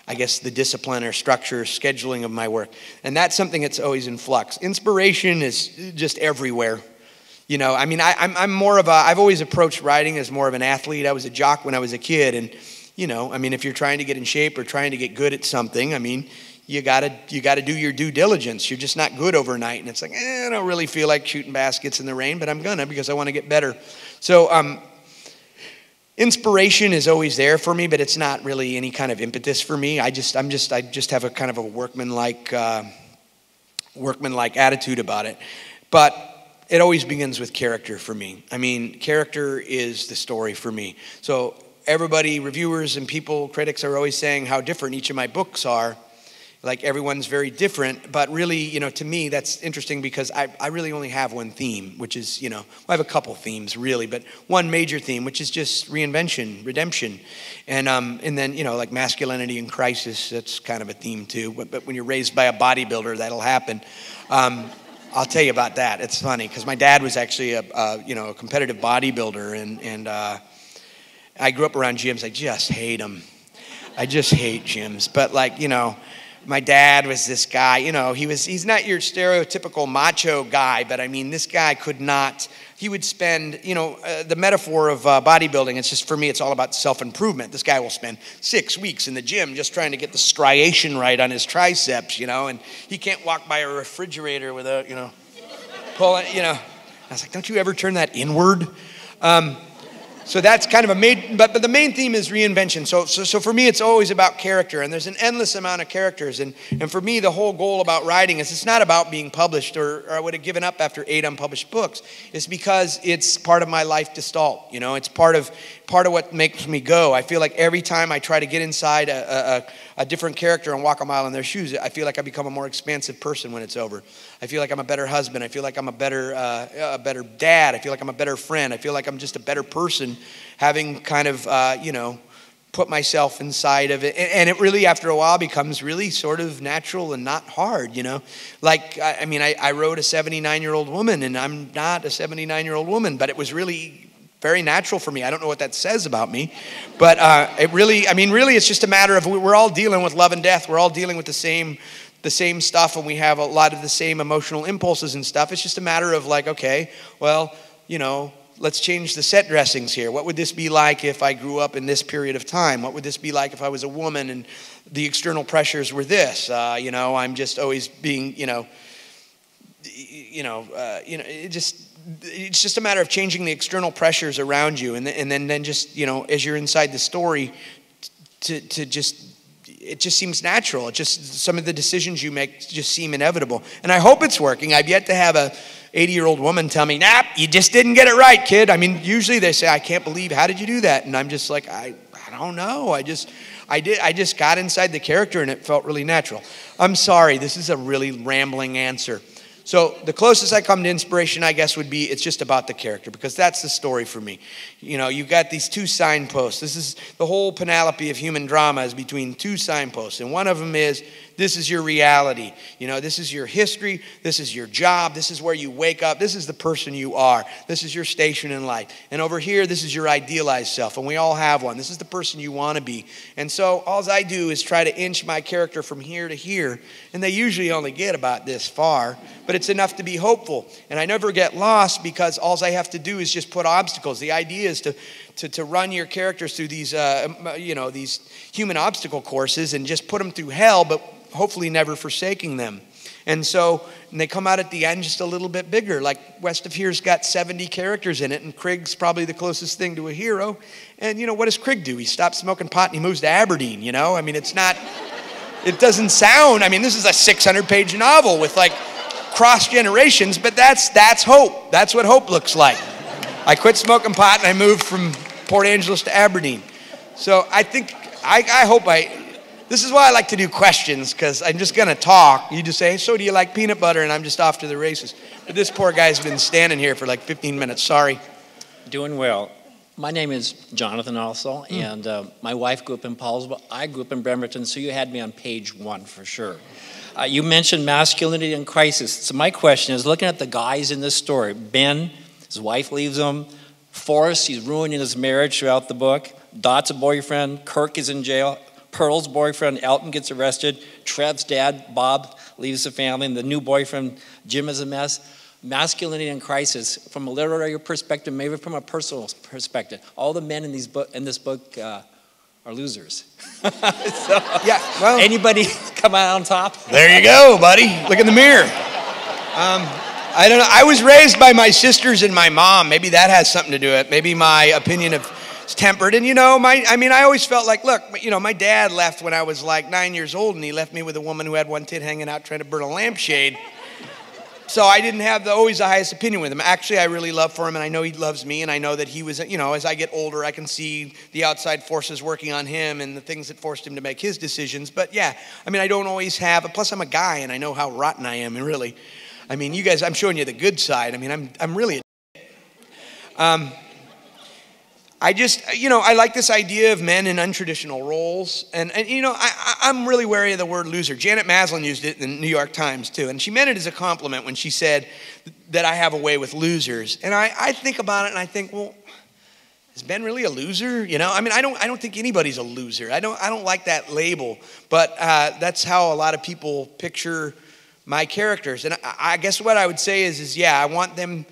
I guess, the discipline or structure, scheduling of my work. And that's something that's always in flux. Inspiration is just everywhere. You know, I mean, I'm more of a, I've always approached writing as more of an athlete. I was a jock when I was a kid. And, you know, I mean, if you're trying to get in shape or trying to get good at something, I mean, you gotta do your due diligence. You're just not good overnight. And it's like, I don't really feel like shooting baskets in the rain, but I'm gonna because I wanna get better. So inspiration is always there for me, but it's not really any kind of impetus for me. I just have a kind of a workmanlike attitude about it. But it always begins with character for me. I mean, character is the story for me. So everybody, reviewers and people, critics are always saying how different each of my books are. Like everyone's very different, but really, you know, to me, that's interesting because I really only have one theme, which is, you know, I have a couple themes really, but one major theme, which is just reinvention, redemption. And then, you know, like masculinity in crisis, that's kind of a theme too. But when you're raised by a bodybuilder, that'll happen. I'll tell you about that. It's funny because my dad was actually a competitive bodybuilder, and I grew up around gyms. I just hate them. I just hate gyms. But like, you know, my dad was this guy. You know, he's not your stereotypical macho guy, but I mean, this guy could not he would spend, you know, the metaphor of bodybuilding, it's just, for me, it's all about self-improvement. This guy will spend 6 weeks in the gym just trying to get the striation right on his triceps, you know, and he can't walk by a refrigerator without, you know, pulling, you know. I was like, don't you ever turn that inward? So that's kind of a main, but the main theme is reinvention. So for me, it's always about character, and there's an endless amount of characters. And for me, the whole goal about writing is it's not about being published, or I would have given up after 8 unpublished books. It's because it's part of my life gestalt. You know, it's part of what makes me go. I feel like every time I try to get inside a different character and walk a mile in their shoes, I feel like I become a more expansive person when it's over. I feel like I'm a better husband. I feel like I'm a better dad. I feel like I'm a better friend. I feel like I'm just a better person, having kind of, you know, put myself inside of it. And it really, after a while, becomes really sort of natural and not hard, you know? Like, I mean, I wrote a 79-year-old woman, and I'm not a 79-year-old woman, but it was really very natural for me. I don't know what that says about me, but it really, I mean, really it's just a matter of, we're all dealing with love and death. We're all dealing with the same stuff, and we have a lot of the same emotional impulses and stuff. It's just a matter of like, okay, well, you know, let's change the set dressings here. What would this be like if I grew up in this period of time? What would this be like if I was a woman and the external pressures were this? You know, I'm just always being, you know, it just, it's just a matter of changing the external pressures around you, and then just, you know, as you're inside the story, to just, it just seems natural. It just, some of the decisions you make just seem inevitable. And I hope it's working. I've yet to have a 80-year-old woman tell me, nah, you just didn't get it right, kid. I mean, usually they say, I can't believe, how did you do that? And I'm just like, I don't know. I just got inside the character, and it felt really natural. I'm sorry, this is a really rambling answer. So the closest I come to inspiration, I guess, would be it's just about the character, because that's the story for me. You know, you've got these two signposts. This is the whole panoply of human drama, is between two signposts. And one of them is, this is your reality. You know, this is your history. This is your job. This is where you wake up. This is the person you are. This is your station in life. And over here, this is your idealized self. And we all have one. This is the person you want to be. And so all I do is try to inch my character from here to here. And they usually only get about this far. But it's enough to be hopeful, and I never get lost, because all I have to do is just put obstacles. The idea is to run your characters through these, you know, these human obstacle courses, and just put them through hell, but hopefully never forsaking them. And so, and they come out at the end just a little bit bigger. Like West of Here's got 70 characters in it, and Craig's probably the closest thing to a hero. And you know, what does Craig do? He stops smoking pot and he moves to Aberdeen. You know, I mean, it's not, it doesn't sound. I mean, this is a 600-page novel with like cross generations, but that's hope. That's what hope looks like. I quit smoking pot and I moved from Port Angeles to Aberdeen. So I think, I hope this is why I like to do questions, because I'm just going to talk. You just say, hey, so do you like peanut butter? And I'm just off to the races. But this poor guy's been standing here for like 15 minutes. Sorry. Doing well. My name is Jonathan also, and my wife grew up in Paulsville. I grew up in Bremerton, so you had me on page one for sure. You mentioned masculinity and crisis. So my question is, looking at the guys in this story, Ben, his wife leaves him. Forrest, he's ruining his marriage throughout the book. Dot's a boyfriend. Kirk is in jail. Pearl's boyfriend, Elton, gets arrested. Trev's dad, Bob, leaves the family. And the new boyfriend, Jim, is a mess. Masculinity and crisis, from a literary perspective, maybe from a personal perspective. All the men in this book are losers. So, yeah, well, anybody come out on top? There you go, buddy. Look in the mirror. I don't know. I was raised by my sisters and my mom. Maybe that has something to do with it. Maybe my opinion of it's tempered. And, you know, I always felt like, look, you know, my dad left when I was like 9 years old, and he left me with a woman who had one tit hanging out trying to burn a lampshade. So I didn't have always the highest opinion with him. Actually, I really love for him, and I know he loves me, and I know that he was, you know, as I get older, I can see the outside forces working on him and the things that forced him to make his decisions. But yeah, I mean, I don't always have, plus I'm a guy, and I know how rotten I am, and really, I mean, you guys, I'm showing you the good side. I mean, I'm really a I just, you know, I like this idea of men in untraditional roles. And you know, I'm really wary of the word loser. Janet Maslin used it in the New York Times, too. And she meant it as a compliment when she said that I have a way with losers. And I think about it, and I think, well, is Ben really a loser? You know, I mean, I don't think anybody's a loser. I don't like that label. But that's how a lot of people picture my characters. And I guess what I would say is yeah, I want them...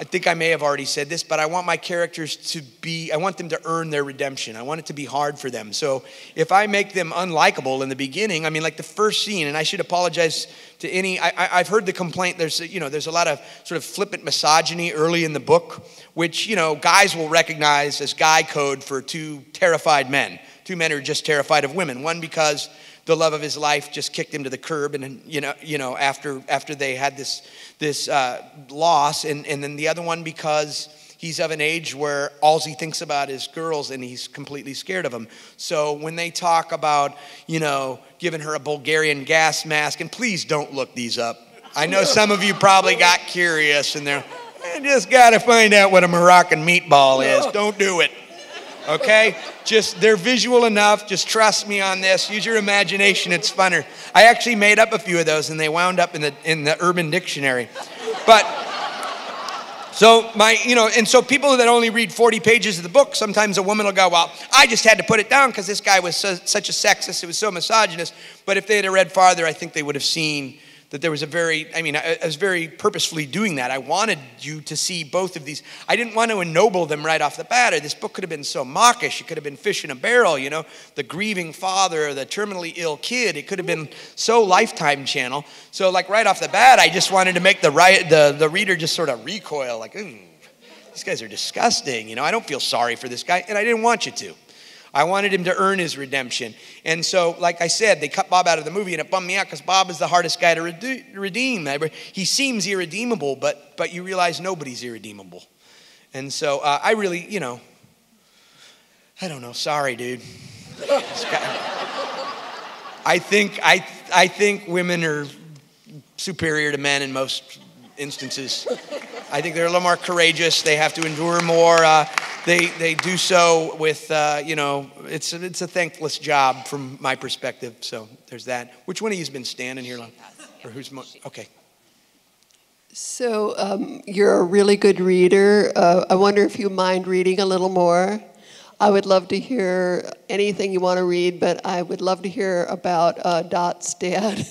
I think I may have already said this, but I want my characters to be, I want them to earn their redemption. I want it to be hard for them. So if I make them unlikable in the beginning, I mean, like the first scene, and I should apologize to any, I've heard the complaint, there's a lot of sort of flippant misogyny early in the book, which, you know, guys will recognize as guy code for two terrified men. Two men are just terrified of women. One because the love of his life just kicked him to the curb, and you know, after they had this loss, and then the other one because he's of an age where all he thinks about is girls, and he's completely scared of them. So when they talk about, you know, giving her a Bulgarian gas mask, and please don't look these up. I know some of you probably got curious, and they're, I just gotta find out what a Moroccan meatball is. Don't do it. Okay, just they're visual enough. Just trust me on this. Use your imagination. It's funner. I actually made up a few of those, and they wound up in the Urban Dictionary. But so so people that only read 40 pages of the book, sometimes a woman will go, "Well, I just had to put it down because this guy was such a sexist. It was so misogynist." But if they had read farther, I think they would have seen that there was I was very purposefully doing that. I wanted you to see both of these. I didn't want to ennoble them right off the bat, or this book could have been so mawkish. It could have been fish in a barrel, you know, the grieving father or the terminally ill kid. It could have been so Lifetime Channel. So like right off the bat, I just wanted to make the reader just sort of recoil, like, ooh, these guys are disgusting. You know, I don't feel sorry for this guy, and I didn't want you to. I wanted him to earn his redemption. And so, like I said, they cut Bob out of the movie, and it bummed me out because Bob is the hardest guy to redeem. He seems irredeemable, but you realize nobody's irredeemable. And so I really, you know, I don't know. Sorry, dude. I think women are superior to men in most instances. I think they're a little more courageous. They have to endure more. They do so with, you know, it's a thankless job from my perspective. So there's that. Which one of you has been standing here long? Or who's most? Okay. So you're a really good reader. I wonder if you mind reading a little more. I would love to hear anything you want to read, but I would love to hear about Dot's dad.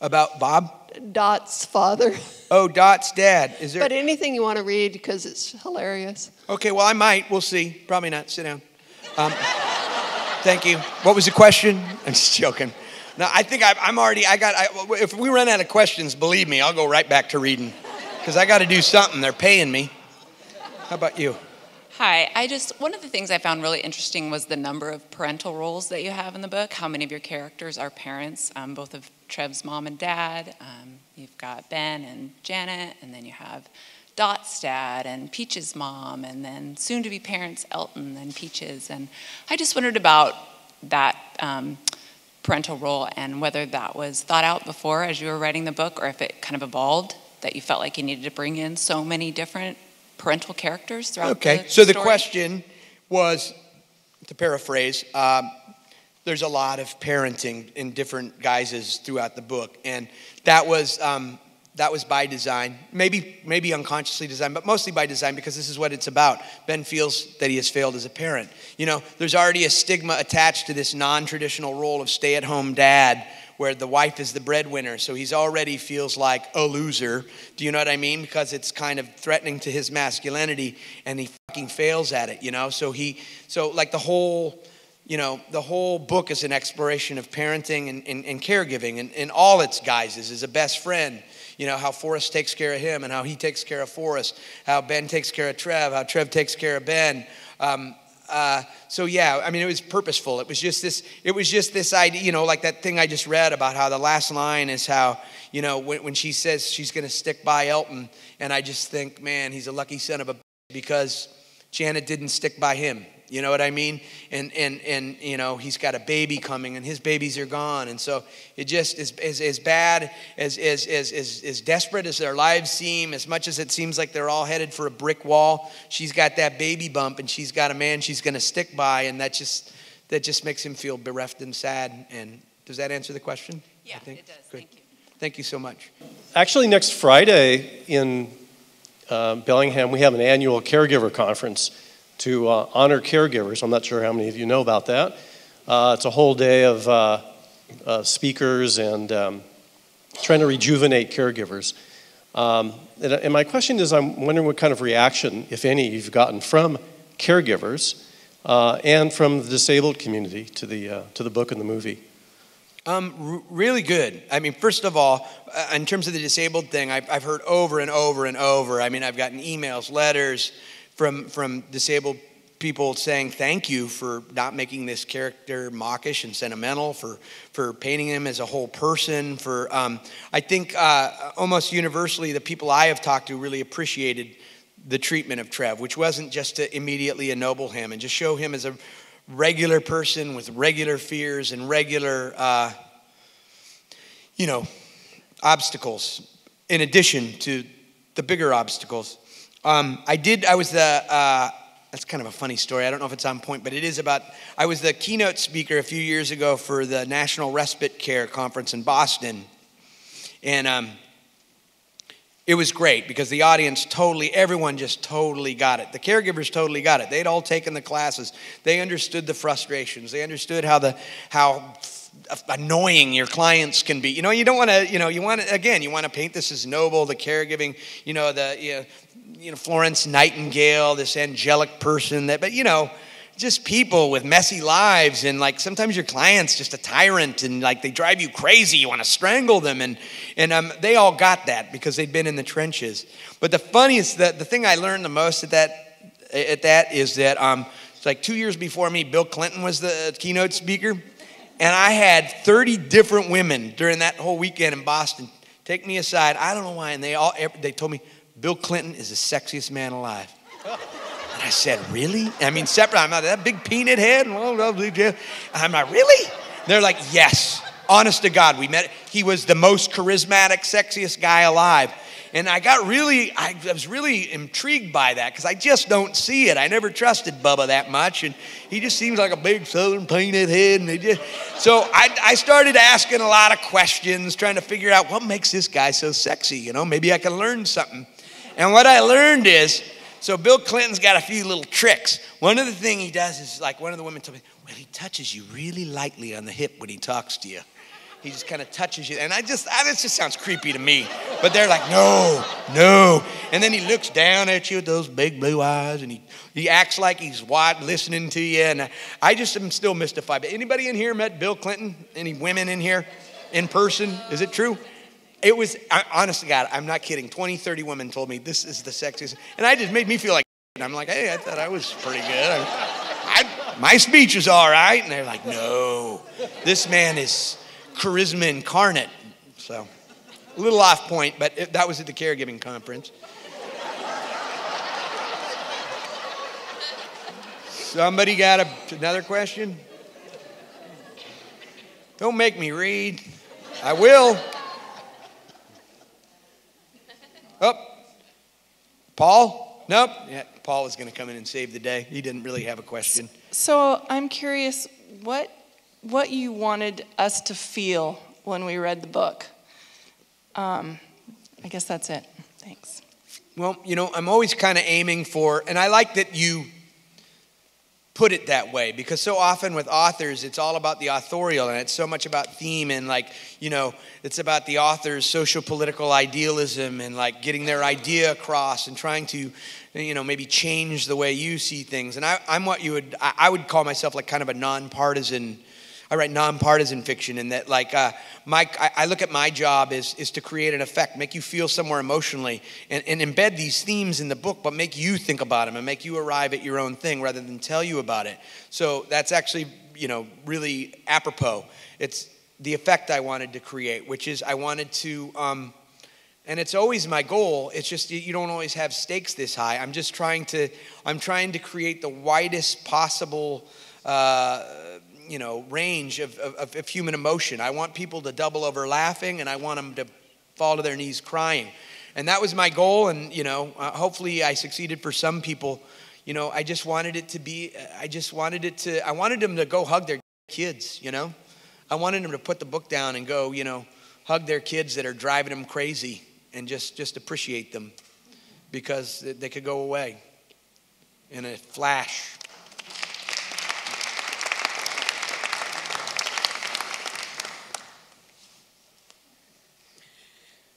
About Bob? Dot's father. Oh, Dot's dad. Is there? But anything you want to read because it's hilarious. Okay, well, I might. We'll see. Probably not. Sit down. Thank you. What was the question? I'm just joking. No, I think if we run out of questions, believe me, I'll go right back to reading because I got to do something. They're paying me. How about you? Hi, one of the things I found really interesting was the number of parental roles that you have in the book. How many of your characters are parents, both of Trev's mom and dad. You've got Ben and Janet, and then you have Dot's dad and Peach's mom, and then soon-to-be parents Elton and Peaches. And I just wondered about that parental role and whether that was thought out before as you were writing the book, or if it kind of evolved, that you felt like you needed to bring in so many different parental characters throughout the story? Okay, so the question was, to paraphrase, there's a lot of parenting in different guises throughout the book, and that was by design, maybe unconsciously designed, but mostly by design because this is what it's about. Ben feels that he has failed as a parent. You know, there's already a stigma attached to this non-traditional role of stay-at-home dad, where the wife is the breadwinner, so he's already feels like a loser. Do you know what I mean? Because it's kind of threatening to his masculinity, and he fucking fails at it, you know? So the whole book is an exploration of parenting and caregiving in all its guises. As a best friend, you know, how Forrest takes care of him and how he takes care of Forrest, how Ben takes care of Trev, how Trev takes care of Ben. So yeah, I mean, it was purposeful. It was just this idea, you know, like that thing I just read about how the last line is how, you know, when she says she's going to stick by Elton, and I just think, man, he's a lucky son of a bitch because Janet didn't stick by him. You know what I mean? And you know, he's got a baby coming and his babies are gone. And so it just is as bad, as desperate as their lives seem, as much as it seems like they're all headed for a brick wall, she's got that baby bump and she's got a man she's gonna stick by, and that just makes him feel bereft and sad. And does that answer the question? Yeah, I think it does. Good. Thank you. Thank you so much. Actually, next Friday in Bellingham, we have an annual caregiver conference to honor caregivers. I'm not sure how many of you know about that. It's a whole day of speakers and trying to rejuvenate caregivers. And my question is, I'm wondering what kind of reaction, if any, you've gotten from caregivers and from the disabled community to the book and the movie. Really good. I mean, first of all, in terms of the disabled thing, I've heard over and over and over. I mean, I've gotten emails, letters from disabled people saying thank you for not making this character mawkish and sentimental, for painting him as a whole person. For I think almost universally, the people I have talked to really appreciated the treatment of Trev, which wasn't just to immediately ennoble him and just show him as a regular person with regular fears and regular, you know, obstacles, in addition to the bigger obstacles. I was the, that's kind of a funny story. I don't know if it's on point, but it is about, I was the keynote speaker a few years ago for the National Respite Care Conference in Boston. And it was great because the audience totally, everyone just totally got it. The caregivers totally got it. They'd all taken the classes. They understood the frustrations. They understood how annoying your clients can be. You know, you don't want to, you know, you want to, again, you want to paint this as noble, the caregiving, you know, the, you know, Florence Nightingale, this angelic person that, but you know, just people with messy lives, and like sometimes your client's just a tyrant and like they drive you crazy, you want to strangle them, and they all got that because they'd been in the trenches. But the funniest, the thing I learned the most at that is that it's like 2 years before me, Bill Clinton was the keynote speaker, and I had 30 different women during that whole weekend in Boston take me aside, I don't know why, and they told me, Bill Clinton is the sexiest man alive. And I said, really? I mean, separate, I'm not that big peanut head. I'm like, really? They're like, yes. Honest to God, we met. He was the most charismatic, sexiest guy alive. And I got really, I was really intrigued by that because I just don't see it. I never trusted Bubba that much. And he just seems like a big southern peanut head. And they just, so I started asking a lot of questions, trying to figure out what makes this guy so sexy. You know, maybe I can learn something. And what I learned is, so Bill Clinton's got a few little tricks. One of the things he does is, like one of the women told me, well, he touches you really lightly on the hip when he talks to you. He just kind of touches you. And this just sounds creepy to me. But they're like, no, no. And then he looks down at you with those big blue eyes, and he acts like he's listening to you. And I just am still mystified. But anybody in here met Bill Clinton? Any women in here in person? Is it true? It was, honest to God, I'm not kidding. 20, 30 women told me this is the sexiest. And I just made me feel like shit. I'm like, hey, I thought I was pretty good. My speech is all right. And they're like, no, this man is charisma incarnate. So a little off point, but that was at the caregiving conference. Somebody got another question? Don't make me read. I will. Oh, Paul? Nope. Yeah, Paul was going to come in and save the day. He didn't really have a question. So I'm curious what you wanted us to feel when we read the book. I guess that's it. Thanks. Well, you know, I'm always kind of aiming for, and I like that you put it that way, because so often with authors, it's all about the authorial, and it's so much about theme, and like, you know, it's about the author's social political idealism and like getting their idea across and trying to, you know, maybe change the way you see things. And I'm what you would, I would call myself like kind of a nonpartisan. I write nonpartisan fiction, and that like I look at my job is to create an effect, make you feel somewhere emotionally, and embed these themes in the book, but make you think about them and make you arrive at your own thing rather than tell you about it. So that's actually, you know, really apropos. It's the effect I wanted to create, which is I wanted to, and it's always my goal. It's just you don't always have stakes this high. I'm trying to create the widest possible. You know, range of human emotion. I want people to double over laughing, and I want them to fall to their knees crying. And that was my goal, and, you know, hopefully I succeeded for some people. You know, I just wanted it to be, I wanted them to go hug their kids, you know. I wanted them to put the book down and go, you know, hug their kids that are driving them crazy and just appreciate them because they could go away in a flash.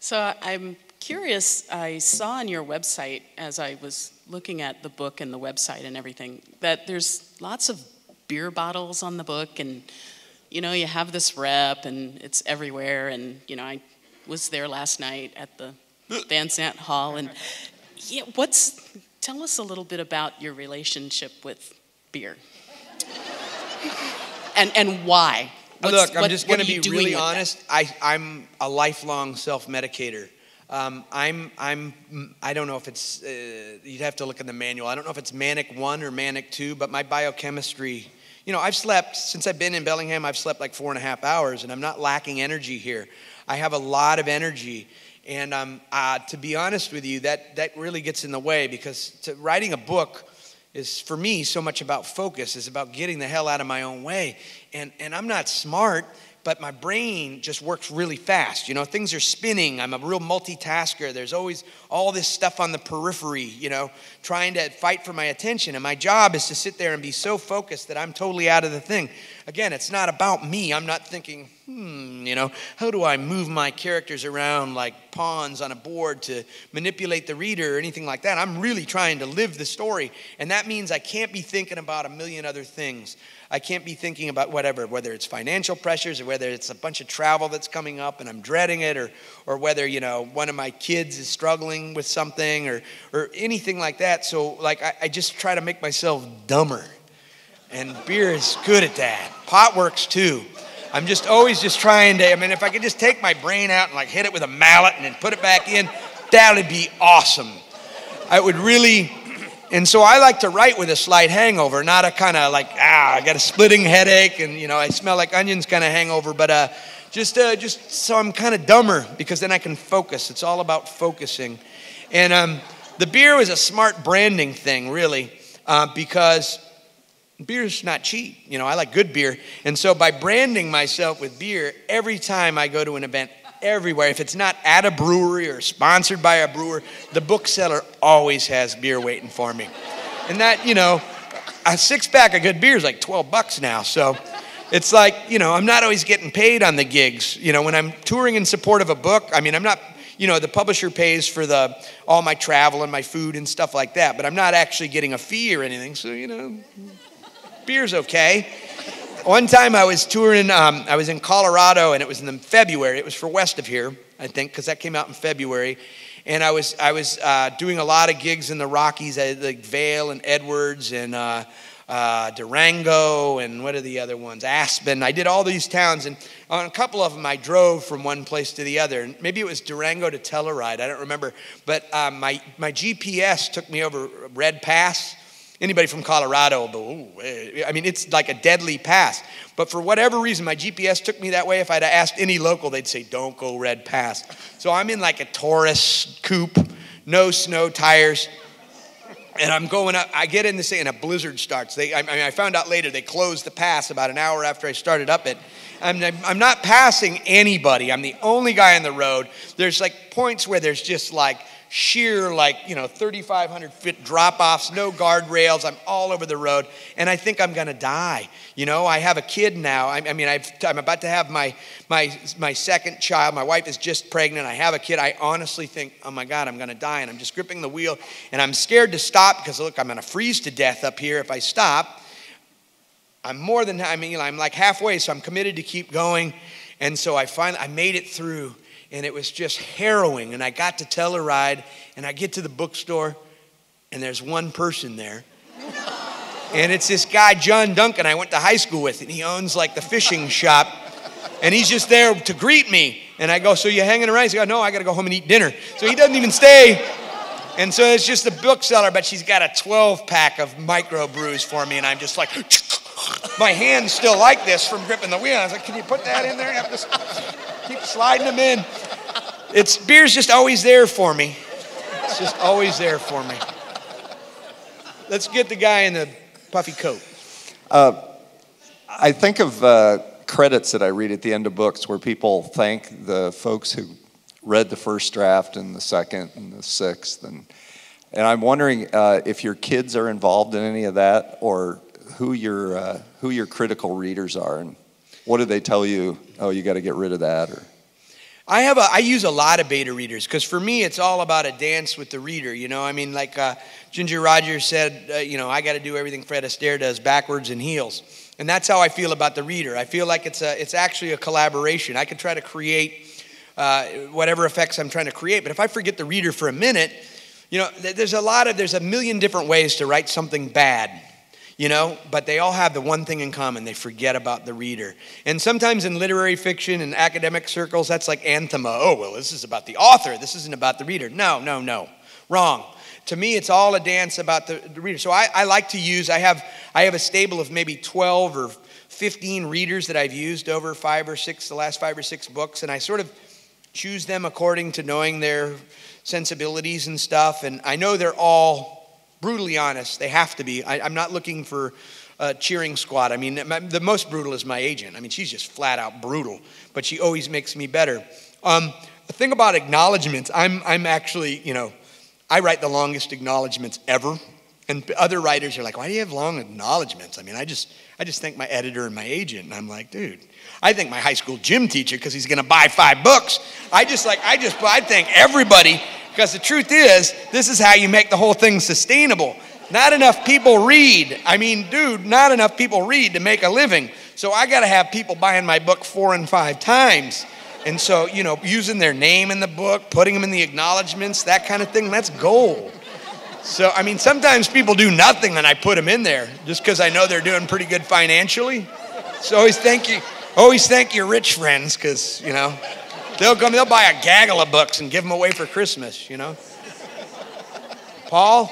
So I'm curious, I saw on your website, as I was looking at the book and the website and everything, that there's lots of beer bottles on the book, and you know, you have this rep and it's everywhere, and you know, I was there last night at the Van Zandt Hall, and yeah, tell us a little bit about your relationship with beer. and why? Look, I'm just going to be really honest. I'm a lifelong self-medicator. I don't know if it's, you'd have to look in the manual. I don't know if it's Manic 1 or Manic 2, but my biochemistry, you know, I've slept, since I've been in Bellingham, I've slept like 4.5 hours, and I'm not lacking energy here. I have a lot of energy, and to be honest with you, that really gets in the way, because writing a book is, for me, so much about focus. It's about getting the hell out of my own way. And I'm not smart, but my brain just works really fast. You know, things are spinning. I'm a real multitasker. There's always all this stuff on the periphery, you know, trying to fight for my attention. And my job is to sit there and be so focused that I'm totally out of the thing. Again, it's not about me. I'm not thinking, you know, how do I move my characters around like pawns on a board to manipulate the reader or anything like that. I'm really trying to live the story. And that means I can't be thinking about a million other things. I can't be thinking about whatever, whether it's financial pressures or whether it's a bunch of travel that's coming up and I'm dreading it, or whether, you know, one of my kids is struggling with something, or anything like that. So, like, I just try to make myself dumber. And beer is good at that. Pot works, too. I'm just always just trying to, I mean, if I could just take my brain out and, like, hit it with a mallet and then put it back in, that would be awesome. I would really... And so I like to write with a slight hangover, not a kind of like, I got a splitting headache and, you know, I smell like onions kind of hangover, but just so I'm kind of dumber, because then I can focus. It's all about focusing. And the beer was a smart branding thing, really, because beer's not cheap. You know, I like good beer. And so by branding myself with beer, every time I go to an event, everywhere, if it's not at a brewery or sponsored by a brewer, the bookseller always has beer waiting for me. And that, you know, a 6-pack of good beer is like $12 now. So it's like, you know, I'm not always getting paid on the gigs. You know, when I'm touring in support of a book, I mean, I'm not, you know, the publisher pays for all my travel and my food and stuff like that, but I'm not actually getting a fee or anything. So, you know, beer's okay. One time I was touring, I was in Colorado, and it was in February. It was for west of here, I think, because that came out in February. And I was doing a lot of gigs in the Rockies, like Vail and Edwards and Durango, and what are the other ones? Aspen. I did all these towns, and on a couple of them I drove from one place to the other. And maybe it was Durango to Telluride, I don't remember. But my GPS took me over Red Pass. Anybody from Colorado, I mean, it's like a deadly pass. But for whatever reason, my GPS took me that way. If I'd asked any local, they'd say, don't go Red Pass. So I'm in like a Taurus coupe, no snow tires. And I'm going up. I get in this thing, and a blizzard starts. I found out later they closed the pass about an hour after I started up it. I'm not passing anybody. I'm the only guy on the road. There's like points where there's just like, sheer, like, you know, 3,500-foot drop-offs, no guardrails. I'm all over the road, and I think I'm going to die. You know, I have a kid now. I'm about to have my second child. My wife is just pregnant. I have a kid. I honestly think, oh, my God, I'm going to die, and I'm just gripping the wheel, and I'm scared to stop because, look, I'm going to freeze to death up here if I stop. You know, I'm like halfway, so I'm committed to keep going, and so I made it through. And it was just harrowing. And I got to Telluride, and I get to the bookstore, and there's one person there. And it's this guy, John Duncan, I went to high school with, and he owns like the fishing shop. And he's just there to greet me. And I go, so you hanging around? He's like, no, I got to go home and eat dinner. So he doesn't even stay. And so it's just the bookseller, but she's got a 12-pack of microbrews for me, and I'm just like... My hand's still like this from gripping the wheel. I was like, can you put that in there? I have to keep sliding them in. Beer's just always there for me. It's just always there for me. Let's get the guy in the puffy coat. I think of credits that I read at the end of books where people thank the folks who read the first draft and the second and the sixth. And I'm wondering if your kids are involved in any of that, or... who your critical readers are, and what do they tell you? Oh, you got to get rid of that, or I use a lot of beta readers, because for me it's all about a dance with the reader, you know. I mean, like Ginger Rogers said, you know, I got to do everything Fred Astaire does, backwards and heels. And that's how I feel about the reader. I feel like it's actually a collaboration. I can try to create whatever effects I'm trying to create, but if I forget the reader for a minute, you know, there's a million different ways to write something bad, you know, but they all have the one thing in common: they forget about the reader. And sometimes in literary fiction and academic circles, that's like anathema. Oh, well, this is about the author. This isn't about the reader. No, no, no. Wrong. To me, it's all a dance about the reader. So I like to use, I have a stable of maybe 12 or 15 readers that I've used over the last 5 or 6 books, and I sort of choose them according to knowing their sensibilities and stuff. And I know they're all brutally honest. They have to be. I'm not looking for a cheering squad. I mean, the most brutal is my agent. I mean, she's just flat out brutal, but she always makes me better. The thing about acknowledgments, I'm actually, you know, I write the longest acknowledgments ever, and other writers are like, why do you have long acknowledgments? I mean, I just thank my editor and my agent, and I'm like, dude, I thank my high school gym teacher because he's gonna buy 5 books. I thank everybody, because the truth is, this is how you make the whole thing sustainable. Not enough people read. I mean, dude, not enough people read to make a living. So I gotta have people buying my book 4 and 5 times. And so, you know, using their name in the book, putting them in the acknowledgments, that kind of thing, that's gold. So, I mean, sometimes people do nothing and I put them in there just because I know they're doing pretty good financially. So always thank your rich friends, because, you know, they'll buy a gaggle of books and give them away for Christmas, you know. Paul?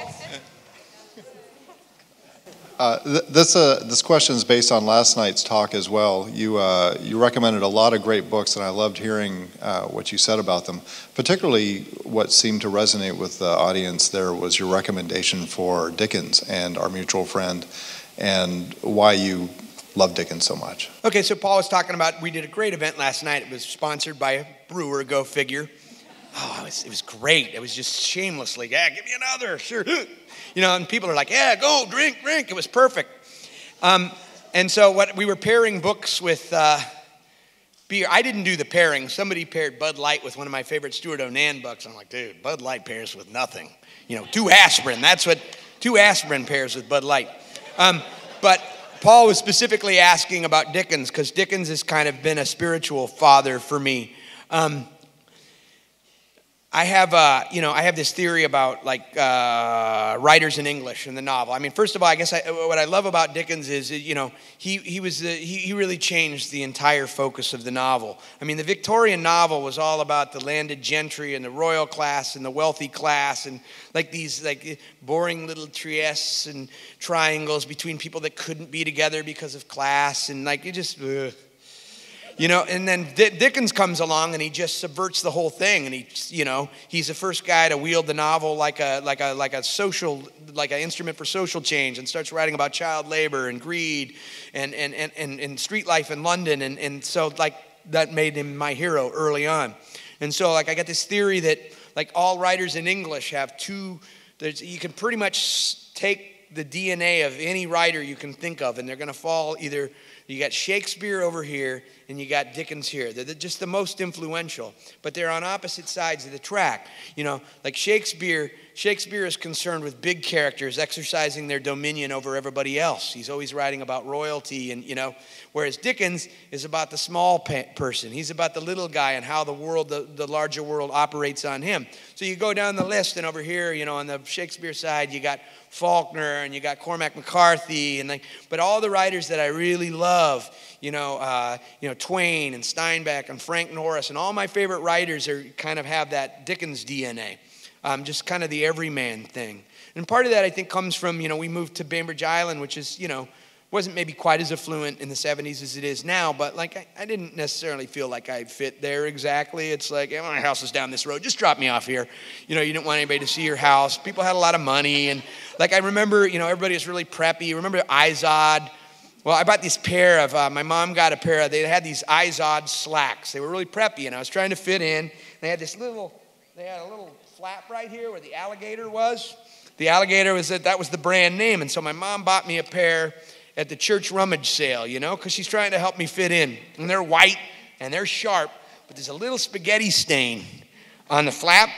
This question is based on last night's talk as well. You recommended a lot of great books, and I loved hearing what you said about them. Particularly, what seemed to resonate with the audience there was your recommendation for Dickens and Our Mutual Friend, and why you love Dickens so much. Okay, so Paul was talking about, we did a great event last night. It was sponsored by a brewer, go figure. Oh, it was great. It was just shamelessly, yeah, give me another, sure. You know, and people are like, yeah, go, drink, drink. It was perfect. And so what we were pairing books with beer. I didn't do the pairing. Somebody paired Bud Light with one of my favorite Stuart Onan books. I'm like, dude, Bud Light pairs with nothing. You know, 2 aspirin. That's what, 2 aspirin pairs with Bud Light. But Paul was specifically asking about Dickens, because Dickens has kind of been a spiritual father for me. I have this theory about, like, writers in English in the novel. I mean, first of all, I guess what I love about Dickens is, you know, he really changed the entire focus of the novel. I mean, the Victorian novel was all about the landed gentry and the royal class and the wealthy class, and like these like boring little triests and triangles between people that couldn't be together because of class, and like it just. Ugh. You know, and then Dickens comes along and he just subverts the whole thing, and he's the first guy to wield the novel like an instrument for social change, and starts writing about child labor and greed and street life in London, and so like that made him my hero early on. And so like I got this theory that like all writers in English have you can pretty much take the DNA of any writer you can think of, and they're going to fall either. You got Shakespeare over here, and you got Dickens here. They're just the most influential, but they're on opposite sides of the track. You know, like Shakespeare is concerned with big characters exercising their dominion over everybody else. He's always writing about royalty, and you know, whereas Dickens is about the small person. He's about the little guy and how the world, the larger world operates on him. So you go down the list, and over here, you know, on the Shakespeare side, you got Faulkner, and you got Cormac McCarthy, and like, but all the writers that I really love, you know, Twain and Steinbeck and Frank Norris, and all my favorite writers kind of have that Dickens DNA, just kind of the everyman thing. And part of that I think comes from, you know, we moved to Bainbridge Island, which is, you know, wasn't maybe quite as affluent in the 70s as it is now, but like I didn't necessarily feel like I fit there exactly. It's like, hey, my house is down this road, just drop me off here. You know, you didn't want anybody to see your house. People had a lot of money, and like I remember, you know, everybody was really preppy. Remember Izod? Well, I bought this pair of, my mom got a pair of, they had these Izod slacks. They were really preppy, and I was trying to fit in. They had a little flap right here where the alligator was. The alligator was, that was the brand name, and so my mom bought me a pair at the church rummage sale, you know, because she's trying to help me fit in. And they're white and they're sharp, but there's a little spaghetti stain on the flap.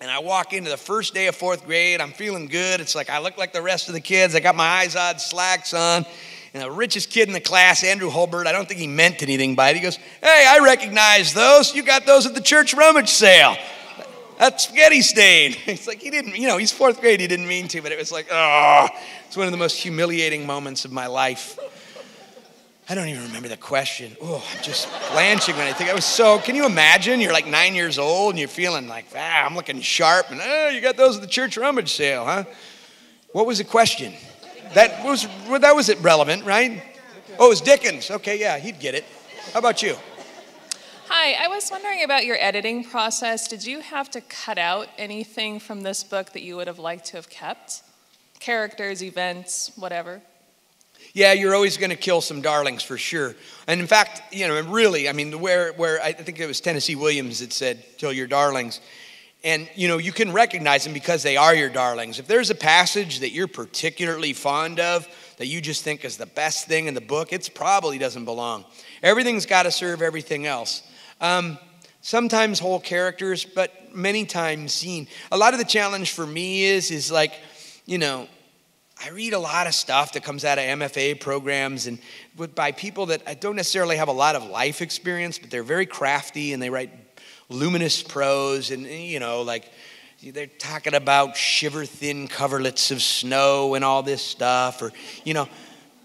And I walk into the first day of fourth grade. I'm feeling good. It's like I look like the rest of the kids. I got my eyes on, slacks on. And the richest kid in the class, Andrew Holbert, I don't think he meant anything by it. He goes, hey, I recognize those. You got those at the church rummage sale. That spaghetti stain. It's like he didn't, you know, he's fourth grade. He didn't mean to, but it was like, oh. It's one of the most humiliating moments of my life. I don't even remember the question. Oh, I'm just blanching when I think. I was so, can you imagine? You're like 9 years old and you're feeling like, ah, I'm looking sharp. And, oh, you got those at the church rummage sale, huh? What was the question? That was it relevant, right? Oh, it was Dickens. Okay, yeah, he'd get it. How about you? Hi, I was wondering about your editing process. Did you have to cut out anything from this book that you would have liked to have kept? Characters, events, whatever? Yeah, you're always going to kill some darlings for sure. And in fact, you know, really, I mean, where I think it was Tennessee Williams that said, kill your darlings. And, you know, you can recognize them because they are your darlings. If there's a passage that you're particularly fond of, that you just think is the best thing in the book, it probably doesn't belong. Everything's got to serve everything else. Sometimes whole characters, but many times scene. A lot of the challenge for me is like, you know, I read a lot of stuff that comes out of MFA programs and by people that don't necessarily have a lot of life experience, but they're very crafty and they write luminous prose and, you know, like they're talking about shiver-thin coverlets of snow and all this stuff or, you know,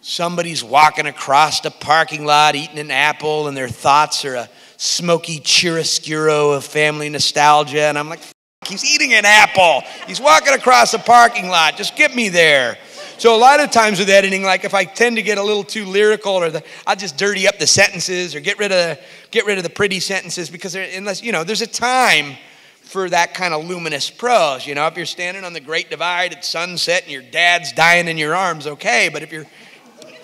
somebody's walking across the parking lot eating an apple and their thoughts are a smoky chiaroscuro of family nostalgia and I'm like, he's eating an apple. He's walking across the parking lot. Just get me there. So a lot of times with editing, like if I tend to get a little too lyrical, or I'll just dirty up the sentences or get rid of the pretty sentences because unless you know, there's a time for that kind of luminous prose. You know, if you're standing on the Great Divide at sunset and your dad's dying in your arms, okay. But if you're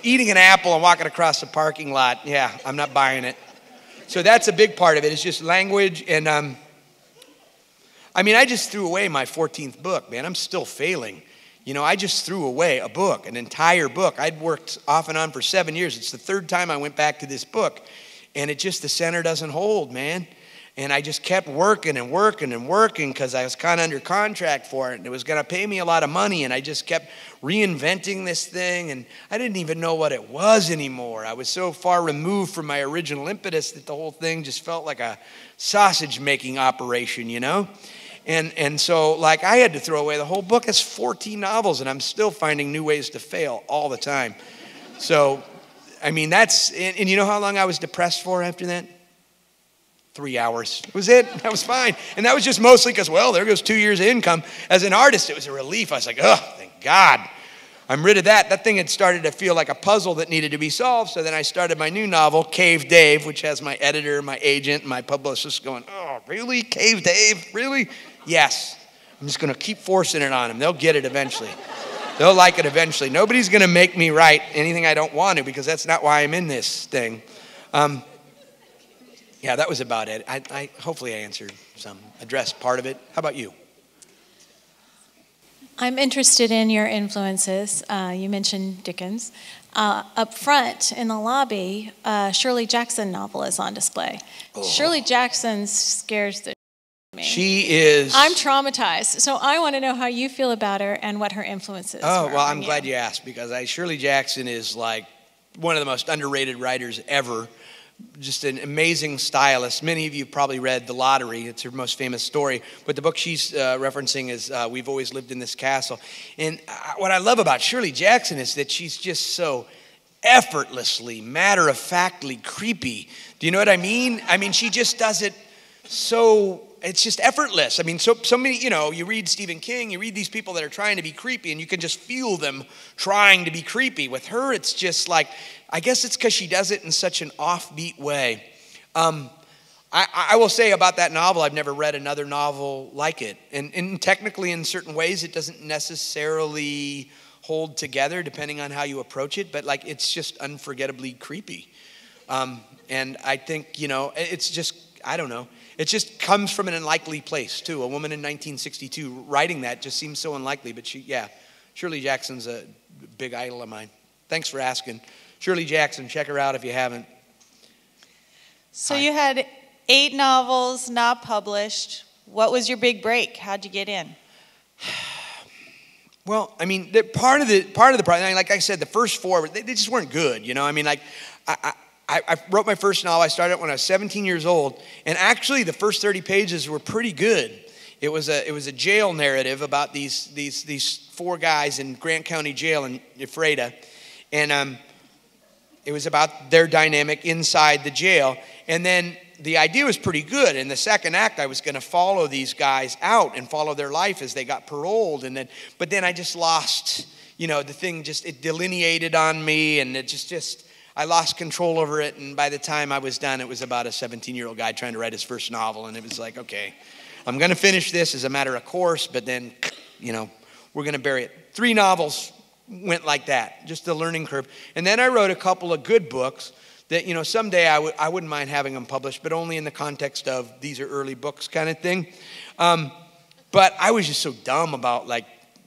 eating an apple and walking across the parking lot, yeah, I'm not buying it. So that's a big part of it. It's just language and I mean, I just threw away my 14th book, man. I'm still failing. You know, I just threw away a book, an entire book. I'd worked off and on for 7 years. It's the third time I went back to this book. And it just, the center doesn't hold, man. And I just kept working and working and working because I was kind of under contract for it. And it was going to pay me a lot of money. And I just kept reinventing this thing. And I didn't even know what it was anymore. I was so far removed from my original impetus that the whole thing just felt like a sausage-making operation, you know? And so, like, I had to throw away the whole book. It's 14 novels, and I'm still finding new ways to fail all the time. So, I mean, that's, and you know how long I was depressed for after that? 3 hours. That was it. That was fine. And that was just mostly because, well, there goes 2 years of income. As an artist, it was a relief. I was like, oh, thank God. I'm rid of that. That thing had started to feel like a puzzle that needed to be solved. So then I started my new novel, Cave Dave, which has my editor, my agent, my publicist going, oh, really? Cave Dave? Really? Yes. I'm just going to keep forcing it on them. They'll get it eventually. They'll like it eventually. Nobody's going to make me write anything I don't want to because that's not why I'm in this thing. Yeah, that was about it. Hopefully I answered some, addressed part of it. How about you? I'm interested in your influences. You mentioned Dickens. Up front in the lobby, a Shirley Jackson novel is on display. Oh. Shirley Jackson scares the shit out of me. She is... I'm traumatized, so I want to know how you feel about her and what her influences are. Oh, well, I'm glad you asked, because Shirley Jackson is like one of the most underrated writers ever. Just an amazing stylist. Many of you probably read The Lottery. It's her most famous story. But the book she's referencing is We've Always Lived in This Castle. And what I love about Shirley Jackson is that she's just so effortlessly, matter-of-factly creepy. Do you know what I mean? I mean, she just does it so... It's just effortless. I mean, so many, you know, you read Stephen King, you read these people that are trying to be creepy, and you can just feel them trying to be creepy. With her, it's just like, I guess it's because she does it in such an offbeat way. I will say about that novel, I've never read another novel like it. And technically, in certain ways, it doesn't necessarily hold together, depending on how you approach it, but, like, it's just unforgettably creepy. And I think, you know, it's just, I don't know. It just comes from an unlikely place, too. A woman in 1962 writing that just seems so unlikely. But she, yeah, Shirley Jackson's a big idol of mine. Thanks for asking. Shirley Jackson, check her out if you haven't. So Hi. You had 8 novels not published. What was your big break? How'd you get in? Well, I mean, part of the problem, like I said, the first 4, they just weren't good, you know? I mean, like, I wrote my first novel. I started when I was 17 years old, and actually the first 30 pages were pretty good. It was a jail narrative about these 4 guys in Grant County Jail in Ephrata, and it was about their dynamic inside the jail. And then the idea was pretty good. In the second act, I was going to follow these guys out and follow their life as they got paroled, and then but then I just lost, you know, the thing just it delineated on me, and it just I lost control over it, and by the time I was done, it was about a 17-year-old guy trying to write his first novel, and it was like, okay, I'm going to finish this as a matter of course, but then, you know, we're going to bury it. 3 novels went like that, just the learning curve. And then I wrote a couple of good books that, you know, someday I wouldn't mind having them published, but only in the context of these are early books kind of thing. But I was just so dumb about, like,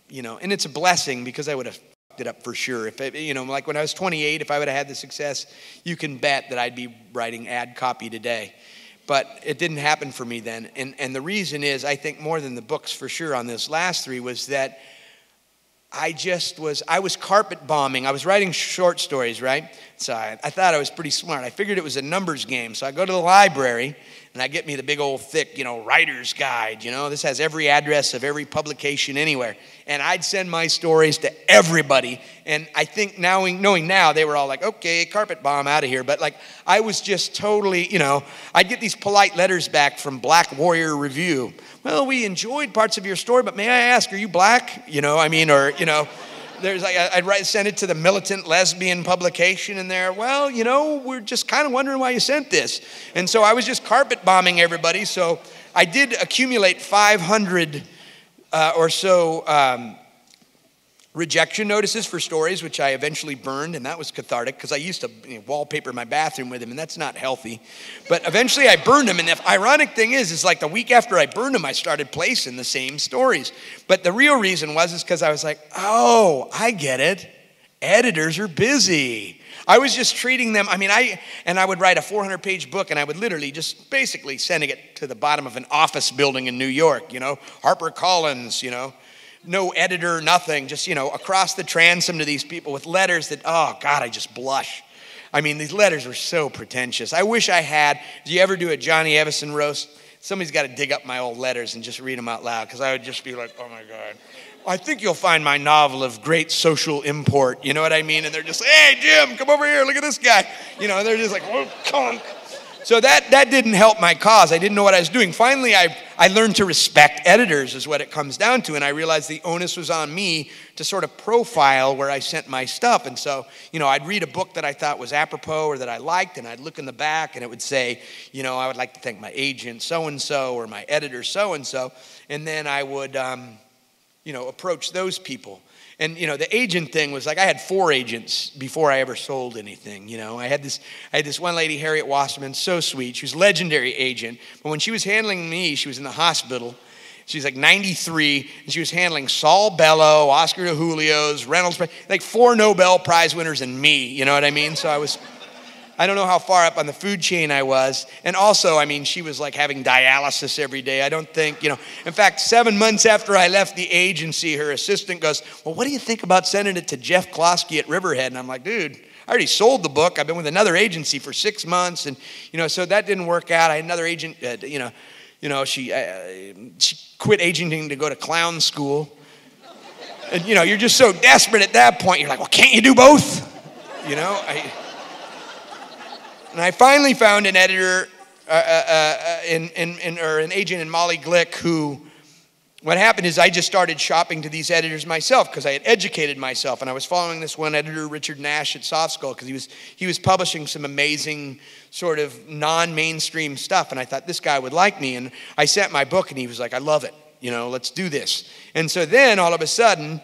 you know, and it's a blessing because I would have it up for sure. If it, you know, like when I was 28, if I would have had the success, you can bet that I'd be writing ad copy today. But it didn't happen for me then. And the reason is, I think more than the books for sure on this last 3 was that I was carpet bombing. I was writing short stories, right? So I thought I was pretty smart. I figured it was a numbers game. So I go to the library and I get me the big old thick, you know, writer's guide. You know, this has every address of every publication anywhere. And I'd send my stories to everybody. And I think now, knowing now, they were all like, okay, carpet bomb, out of here. But like, I was just totally, you know, I'd get these polite letters back from Black Warrior Review. Well, we enjoyed parts of your story, but may I ask, are you black? You know, I mean, or, you know, there's like, send it to the Militant Lesbian publication in there. Well, you know, we're just kind of wondering why you sent this. And so I was just carpet bombing everybody. So I did accumulate 500 or so rejection notices for stories, which I eventually burned, and that was cathartic because I used to, you know, wallpaper my bathroom with them, and that's not healthy. But eventually I burned them, and the ironic thing is like the week after I burned them, I started placing the same stories. But the real reason was because I was like, oh, I get it. Editors are busy. I was just treating them, I mean, I would write a 400-page book, and I would literally just basically sending it to the bottom of an office building in New York, you know, HarperCollins, you know. No editor, nothing, just, you know, across the transom to these people with letters that, oh, God, I just blush. I mean, these letters were so pretentious. I wish I had. Do you ever do a Johnny Evison roast? Somebody's got to dig up my old letters and just read them out loud, because I would just be like, oh, my God. I think you'll find my novel of great social import. You know what I mean? And they're just like, hey, Jim, come over here. Look at this guy. You know, and they're just like, oh, conk. So that didn't help my cause. I didn't know what I was doing. Finally, I learned to respect editors is what it comes down to, and I realized the onus was on me to sort of profile where I sent my stuff. And so, you know, I'd read a book that I thought was apropos or that I liked, and I'd look in the back, and it would say, you know, I would like to thank my agent so-and-so or my editor so-and-so, and then I would, you know, approach those people. And, you know, the agent thing was like, I had 4 agents before I ever sold anything, you know. I had this one lady, Harriet Wasserman, so sweet. She was a legendary agent. But when she was handling me, she was in the hospital. She was like 93, and she was handling Saul Bellow, Oscar de Julio's, Reynolds, like 4 Nobel Prize winners and me, you know what I mean? So I don't know how far up on the food chain I was. And also, I mean, she was like having dialysis every day. I don't think, you know, in fact, 7 months after I left the agency, her assistant goes, well, what do you think about sending it to Jeff Klosky at Riverhead? And I'm like, dude, I already sold the book. I've been with another agency for 6 months. And, you know, so that didn't work out. I had another agent, you know, she quit agenting to go to clown school. And, you know, you're just so desperate at that point. You're like, well, can't you do both? You know, And I finally found an editor, or an agent in Molly Glick who, what happened is I just started shopping to these editors myself because I had educated myself, and I was following this one editor, Richard Nash at Soft Skull, because he was publishing some amazing sort of non-mainstream stuff, and I thought this guy would like me, and I sent my book, and he was like, I love it, you know, let's do this. And so then all of a sudden,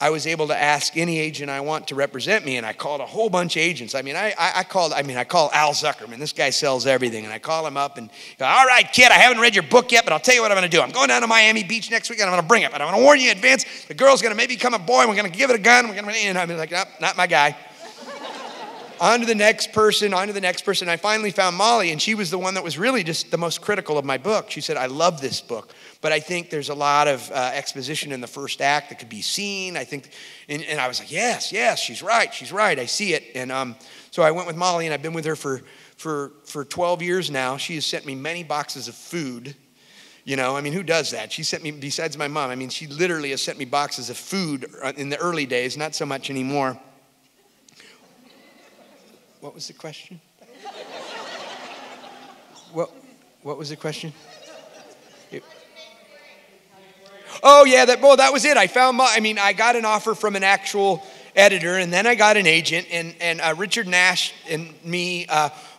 I was able to ask any agent I want to represent me, and I called a whole bunch of agents. I mean, I call Al Zuckerman. This guy sells everything, and I call him up and go, all right, kid, I haven't read your book yet, but I'll tell you what I'm going to do. I'm going down to Miami Beach next week, and I'm going to bring it, but I'm going to warn you in advance. The girl's going to maybe become a boy. We're going to give it a gun. And I'm like, nope, not my guy. on to the next person, on to the next person. I finally found Molly, and she was the one that was really just the most critical of my book. She said, I love this book, but I think there's a lot of exposition in the first act that could be seen. I think, and I was like, yes, yes, she's right, she's right. I see it. And so I went with Molly, and I've been with her for 12 years now. She has sent me many boxes of food. You know, I mean, who does that? She sent me, besides my mom, I mean, she literally has sent me boxes of food in the early days, not so much anymore. What was the question? What was the question? Oh, yeah, that was it. I got an offer from an actual editor, and then I got an agent, and Richard Nash and me,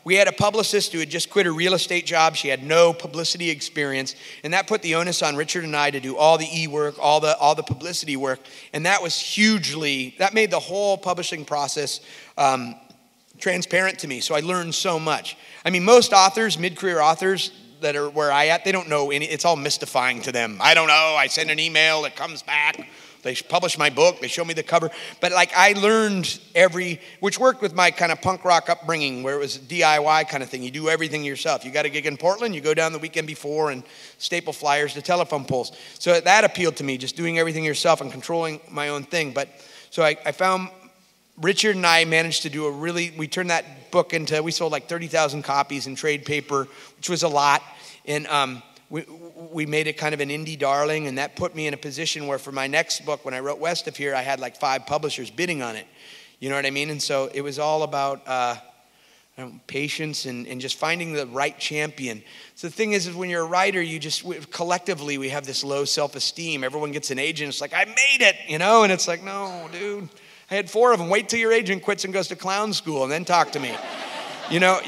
we had a publicist who had just quit her real estate job. She had no publicity experience, and that put the onus on Richard and I to do all the e-work, all the publicity work, and that was hugely, that made the whole publishing process transparent to me, so I learned so much. I mean, most authors, mid-career authors, that are where I at, they don't know any, it's all mystifying to them. I don't know, I send an email, it comes back. They published my book, they showed me the cover. But like I learned which worked with my kind of punk rock upbringing where it was DIY kind of thing. You do everything yourself. You got a gig in Portland, you go down the weekend before and staple flyers to telephone poles. So that appealed to me, just doing everything yourself and controlling my own thing. But so I found Richard and I managed to do we turned that book we sold like 30,000 copies in trade paper, which was a lot. And we made it kind of an indie darling, and that put me in a position where for my next book, when I wrote West of Here, I had like 5 publishers bidding on it. You know what I mean? And so it was all about patience and just finding the right champion. So the thing is when you're a writer, collectively, we have this low self-esteem. Everyone gets an agent. It's like, I made it, you know? And it's like, no, dude. I had 4 of them. Wait till your agent quits and goes to clown school and then talk to me. You know,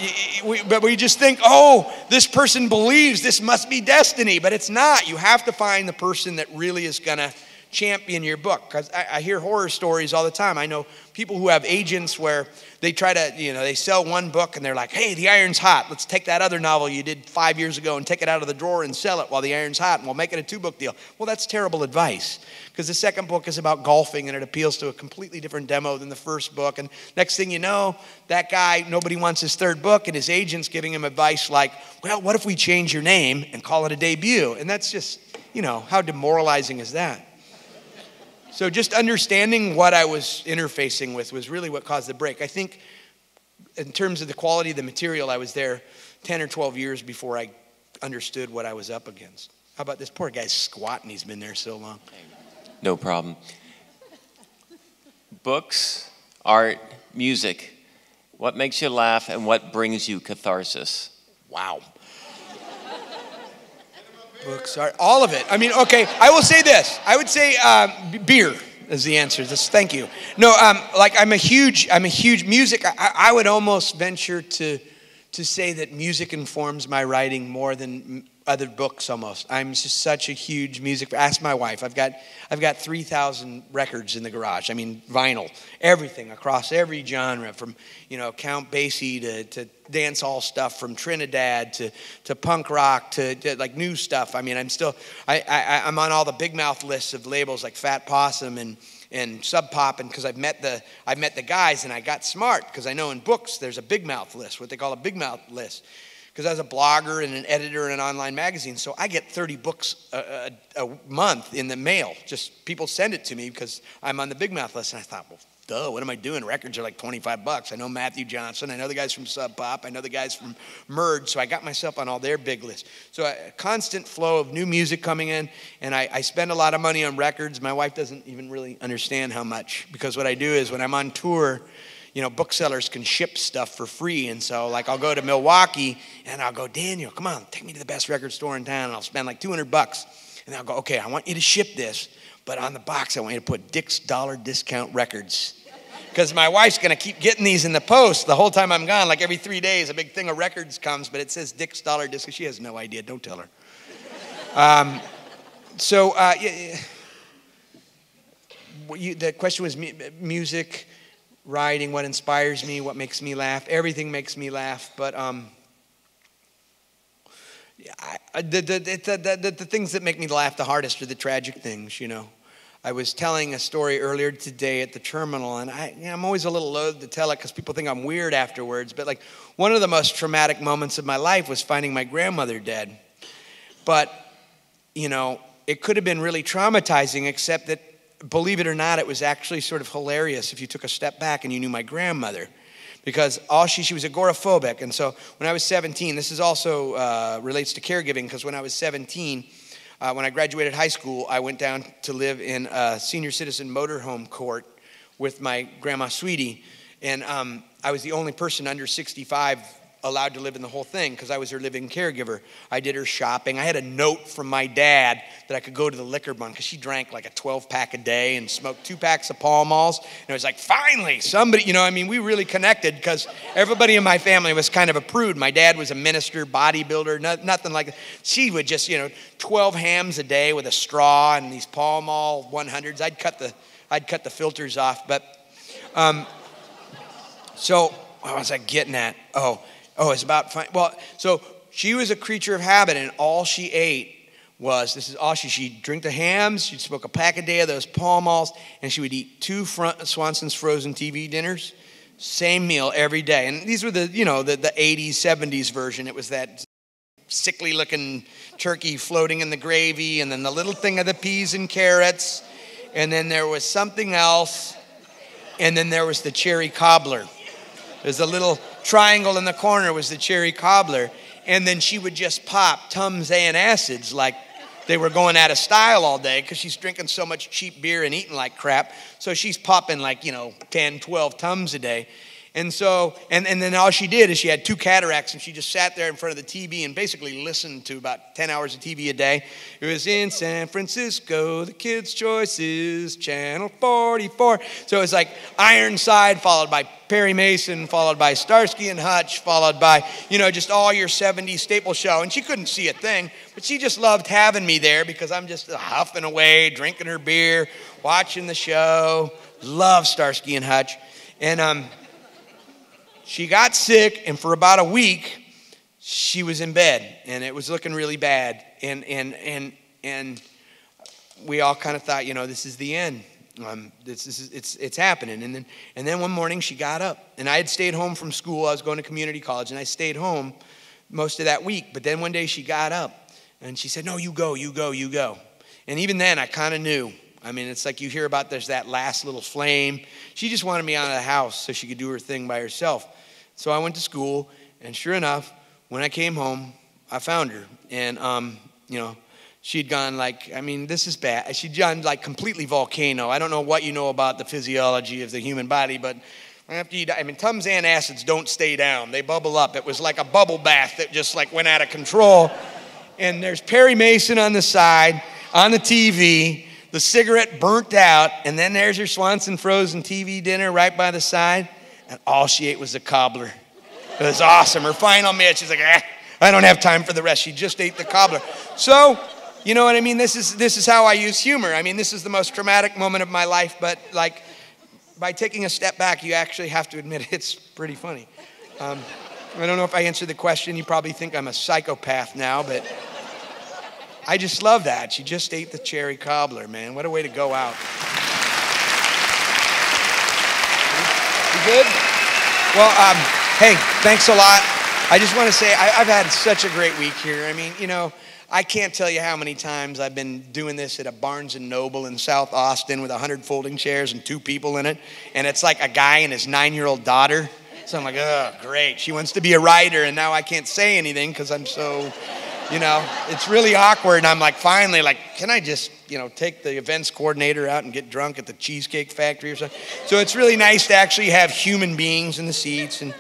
but we just think, oh, this person believes this must be destiny, but it's not. You have to find the person that really is going to champion your book. Because I hear horror stories all the time. I know people who have agents where they try to, you know, they sell one book and they're like, hey, the iron's hot. Let's take that other novel you did 5 years ago and take it out of the drawer and sell it while the iron's hot, and we'll make it a 2-book deal. Well, that's terrible advice because the second book is about golfing and it appeals to a completely different demo than the first book. And next thing you know, that guy, nobody wants his 3rd book, and his agent's giving him advice like, well, what if we change your name and call it a debut? And that's just, you know, how demoralizing is that? So just understanding what I was interfacing with was really what caused the break. I think in terms of the quality of the material, I was there 10 or 12 years before I understood what I was up against. How about this poor guy's squatting? He's been there so long. No problem. Books, art, music. What makes you laugh and what brings you catharsis? Wow. Books, art, all of it. I mean, okay, I will say this. I would say beer is the answer. Just thank you. No, like I'm a huge music. I would almost venture to say that music informs my writing more than other books almost. I'm just such a huge music, ask my wife. I've got 3,000 records in the garage. I mean, vinyl, everything across every genre from, you know, Count Basie to dance hall stuff, from Trinidad to punk rock to like new stuff. I mean, I'm on all the big mouth lists of labels like Fat Possum and Sub Pop, and because I've met the guys and I got smart because I know in books there's a big mouth list, what they call a big mouth list. Because I was a blogger and an editor in an online magazine, so I get 30 books a month in the mail. Just people send it to me because I'm on the big mouth list. And I thought, well, duh, what am I doing? Records are like 25 bucks. I know Matthew Johnson. I know the guys from Sub Pop. I know the guys from Merge. So I got myself on all their big lists. So a constant flow of new music coming in, and I spend a lot of money on records. My wife doesn't even really understand how much, because what I do is when I'm on tour, you know, booksellers can ship stuff for free. And so, like, I'll go to Milwaukee and I'll go, Daniel, come on, take me to the best record store in town. And I'll spend like $200. And I'll go, okay, I want you to ship this, but on the box, I want you to put Dick's Dollar Discount Records. Because my wife's going to keep getting these in the post the whole time I'm gone. Like, every 3 days, a big thing of records comes, but it says Dick's Dollar Discount. She has no idea. Don't tell her. The question was music. Writing, what inspires me, what makes me laugh. Everything makes me laugh, but the things that make me laugh the hardest are the tragic things, you know. I was telling a story earlier today at the terminal, and I'm always a little loath to tell it because people think I'm weird afterwards, but like one of the most traumatic moments of my life was finding my grandmother dead. But, you know, it could have been really traumatizing, except that, believe it or not, it was actually sort of hilarious if you took a step back and you knew my grandmother. Because she was agoraphobic. And so when I was 17, this is also relates to caregiving, because when I was 17, when I graduated high school, I went down to live in a senior citizen motorhome court with my grandma Sweetie. And I was the only person under 65 allowed to live in the whole thing because I was her living caregiver. I did her shopping. I had a note from my dad that I could go to the liquor bun because she drank like a 12-pack a day and smoked 2 packs of Pall Malls. And it was like, finally, somebody, you know, I mean, we really connected because everybody in my family was kind of a prude. My dad was a minister, bodybuilder, nothing like that. She would just, you know, 12 hams a day with a straw and these Pall Mall 100s. I'd cut the filters off, but, so what was I getting at? Oh, it's about, so she was a creature of habit, and all she ate was, she'd drink the hams, she'd smoke a pack a day of those Pall Malls, and she would eat 2 Swanson's frozen TV dinners, same meal every day. And these were the, you know, the 80s, 70s version. It was that sickly looking turkey floating in the gravy, and then the little thing of the peas and carrots, and then there was something else, and then there was the cherry cobbler. There's a little triangle in the corner was the cherry cobbler. And then she would just pop Tums and acids like they were going out of style all day because she's drinking so much cheap beer and eating like crap. So she's popping like, you know, 10, 12 Tums a day. And so, and then all she did is she had 2 cataracts and she just sat there in front of the TV and basically listened to about 10 hours of TV a day. It was in San Francisco, the kids' choices, Channel 44. So it was like Ironside followed by Perry Mason, followed by Starsky and Hutch, followed by, you know, just all your 70s staple show. And she couldn't see a thing, but she just loved having me there because I'm just huffing away, drinking her beer, watching the show. Love Starsky and Hutch. And she got sick, and for about a week, she was in bed, and it was looking really bad. And we all kind of thought, you know, this is the end. It's happening. And then one morning she got up, and I had stayed home from school. I was going to community college, and I stayed home most of that week. But then one day she got up, and she said, "No, you go, you go, you go." And even then, I kind of knew. I mean, it's like you hear about there's that last little flame. She just wanted me out of the house so she could do her thing by herself. So I went to school, and sure enough, when I came home, I found her, and you know. She'd gone like, I mean, this is bad. She'd gone like completely volcano. I don't know what you know about the physiology of the human body, but after you die, I mean, Tums and acids don't stay down. They bubble up. It was like a bubble bath that just like went out of control. And there's Perry Mason on the side, on the TV, the cigarette burnt out, and then there's your Swanson frozen TV dinner right by the side, and all she ate was a cobbler. It was awesome. Her final meal, she's like, I don't have time for the rest. She just ate the cobbler. So, you know what I mean? This is how I use humor. I mean, this is the most traumatic moment of my life, but like by taking a step back, you actually have to admit it's pretty funny. I don't know if I answered the question. You probably think I'm a psychopath now, but I just love that. She just ate the cherry cobbler, man. What a way to go out. You good? Well, hey, thanks a lot. I just want to say I've had such a great week here. I mean, you know, I can't tell you how many times I've been doing this at a Barnes & Noble in South Austin with 100 folding chairs and 2 people in it. And it's like a guy and his 9-year-old daughter. So I'm like, oh, great. She wants to be a writer, and now I can't say anything because I'm so, you know, it's really awkward. And I'm like, finally, like, can I just, you know, take the events coordinator out and get drunk at the Cheesecake Factory or something? So it's really nice to actually have human beings in the seats. And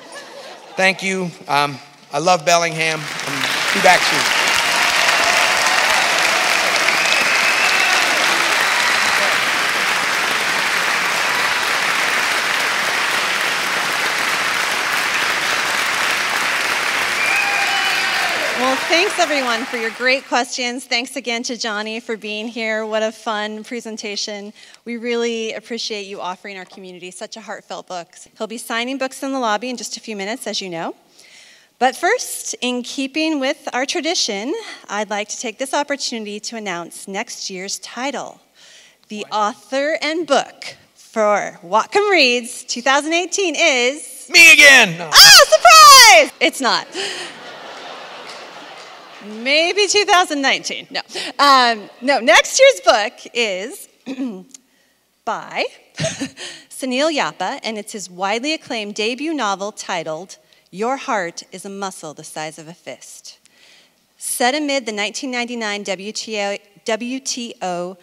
thank you. I love Bellingham. And be back soon. Thanks, everyone, for your great questions. Thanks again to Johnny for being here. What a fun presentation. We really appreciate you offering our community such a heartfelt book. He'll be signing books in the lobby in just a few minutes, as you know. But first, in keeping with our tradition, I'd like to take this opportunity to announce next year's title. The author and book for Whatcom Reads 2018 is... Me again! No. Oh, surprise! It's not. Maybe 2019. No. No, next year's book is by Sunil Yapa, and it's his widely acclaimed debut novel titled Your Heart is a Muscle the Size of a Fist. Set amid the 1999 WTO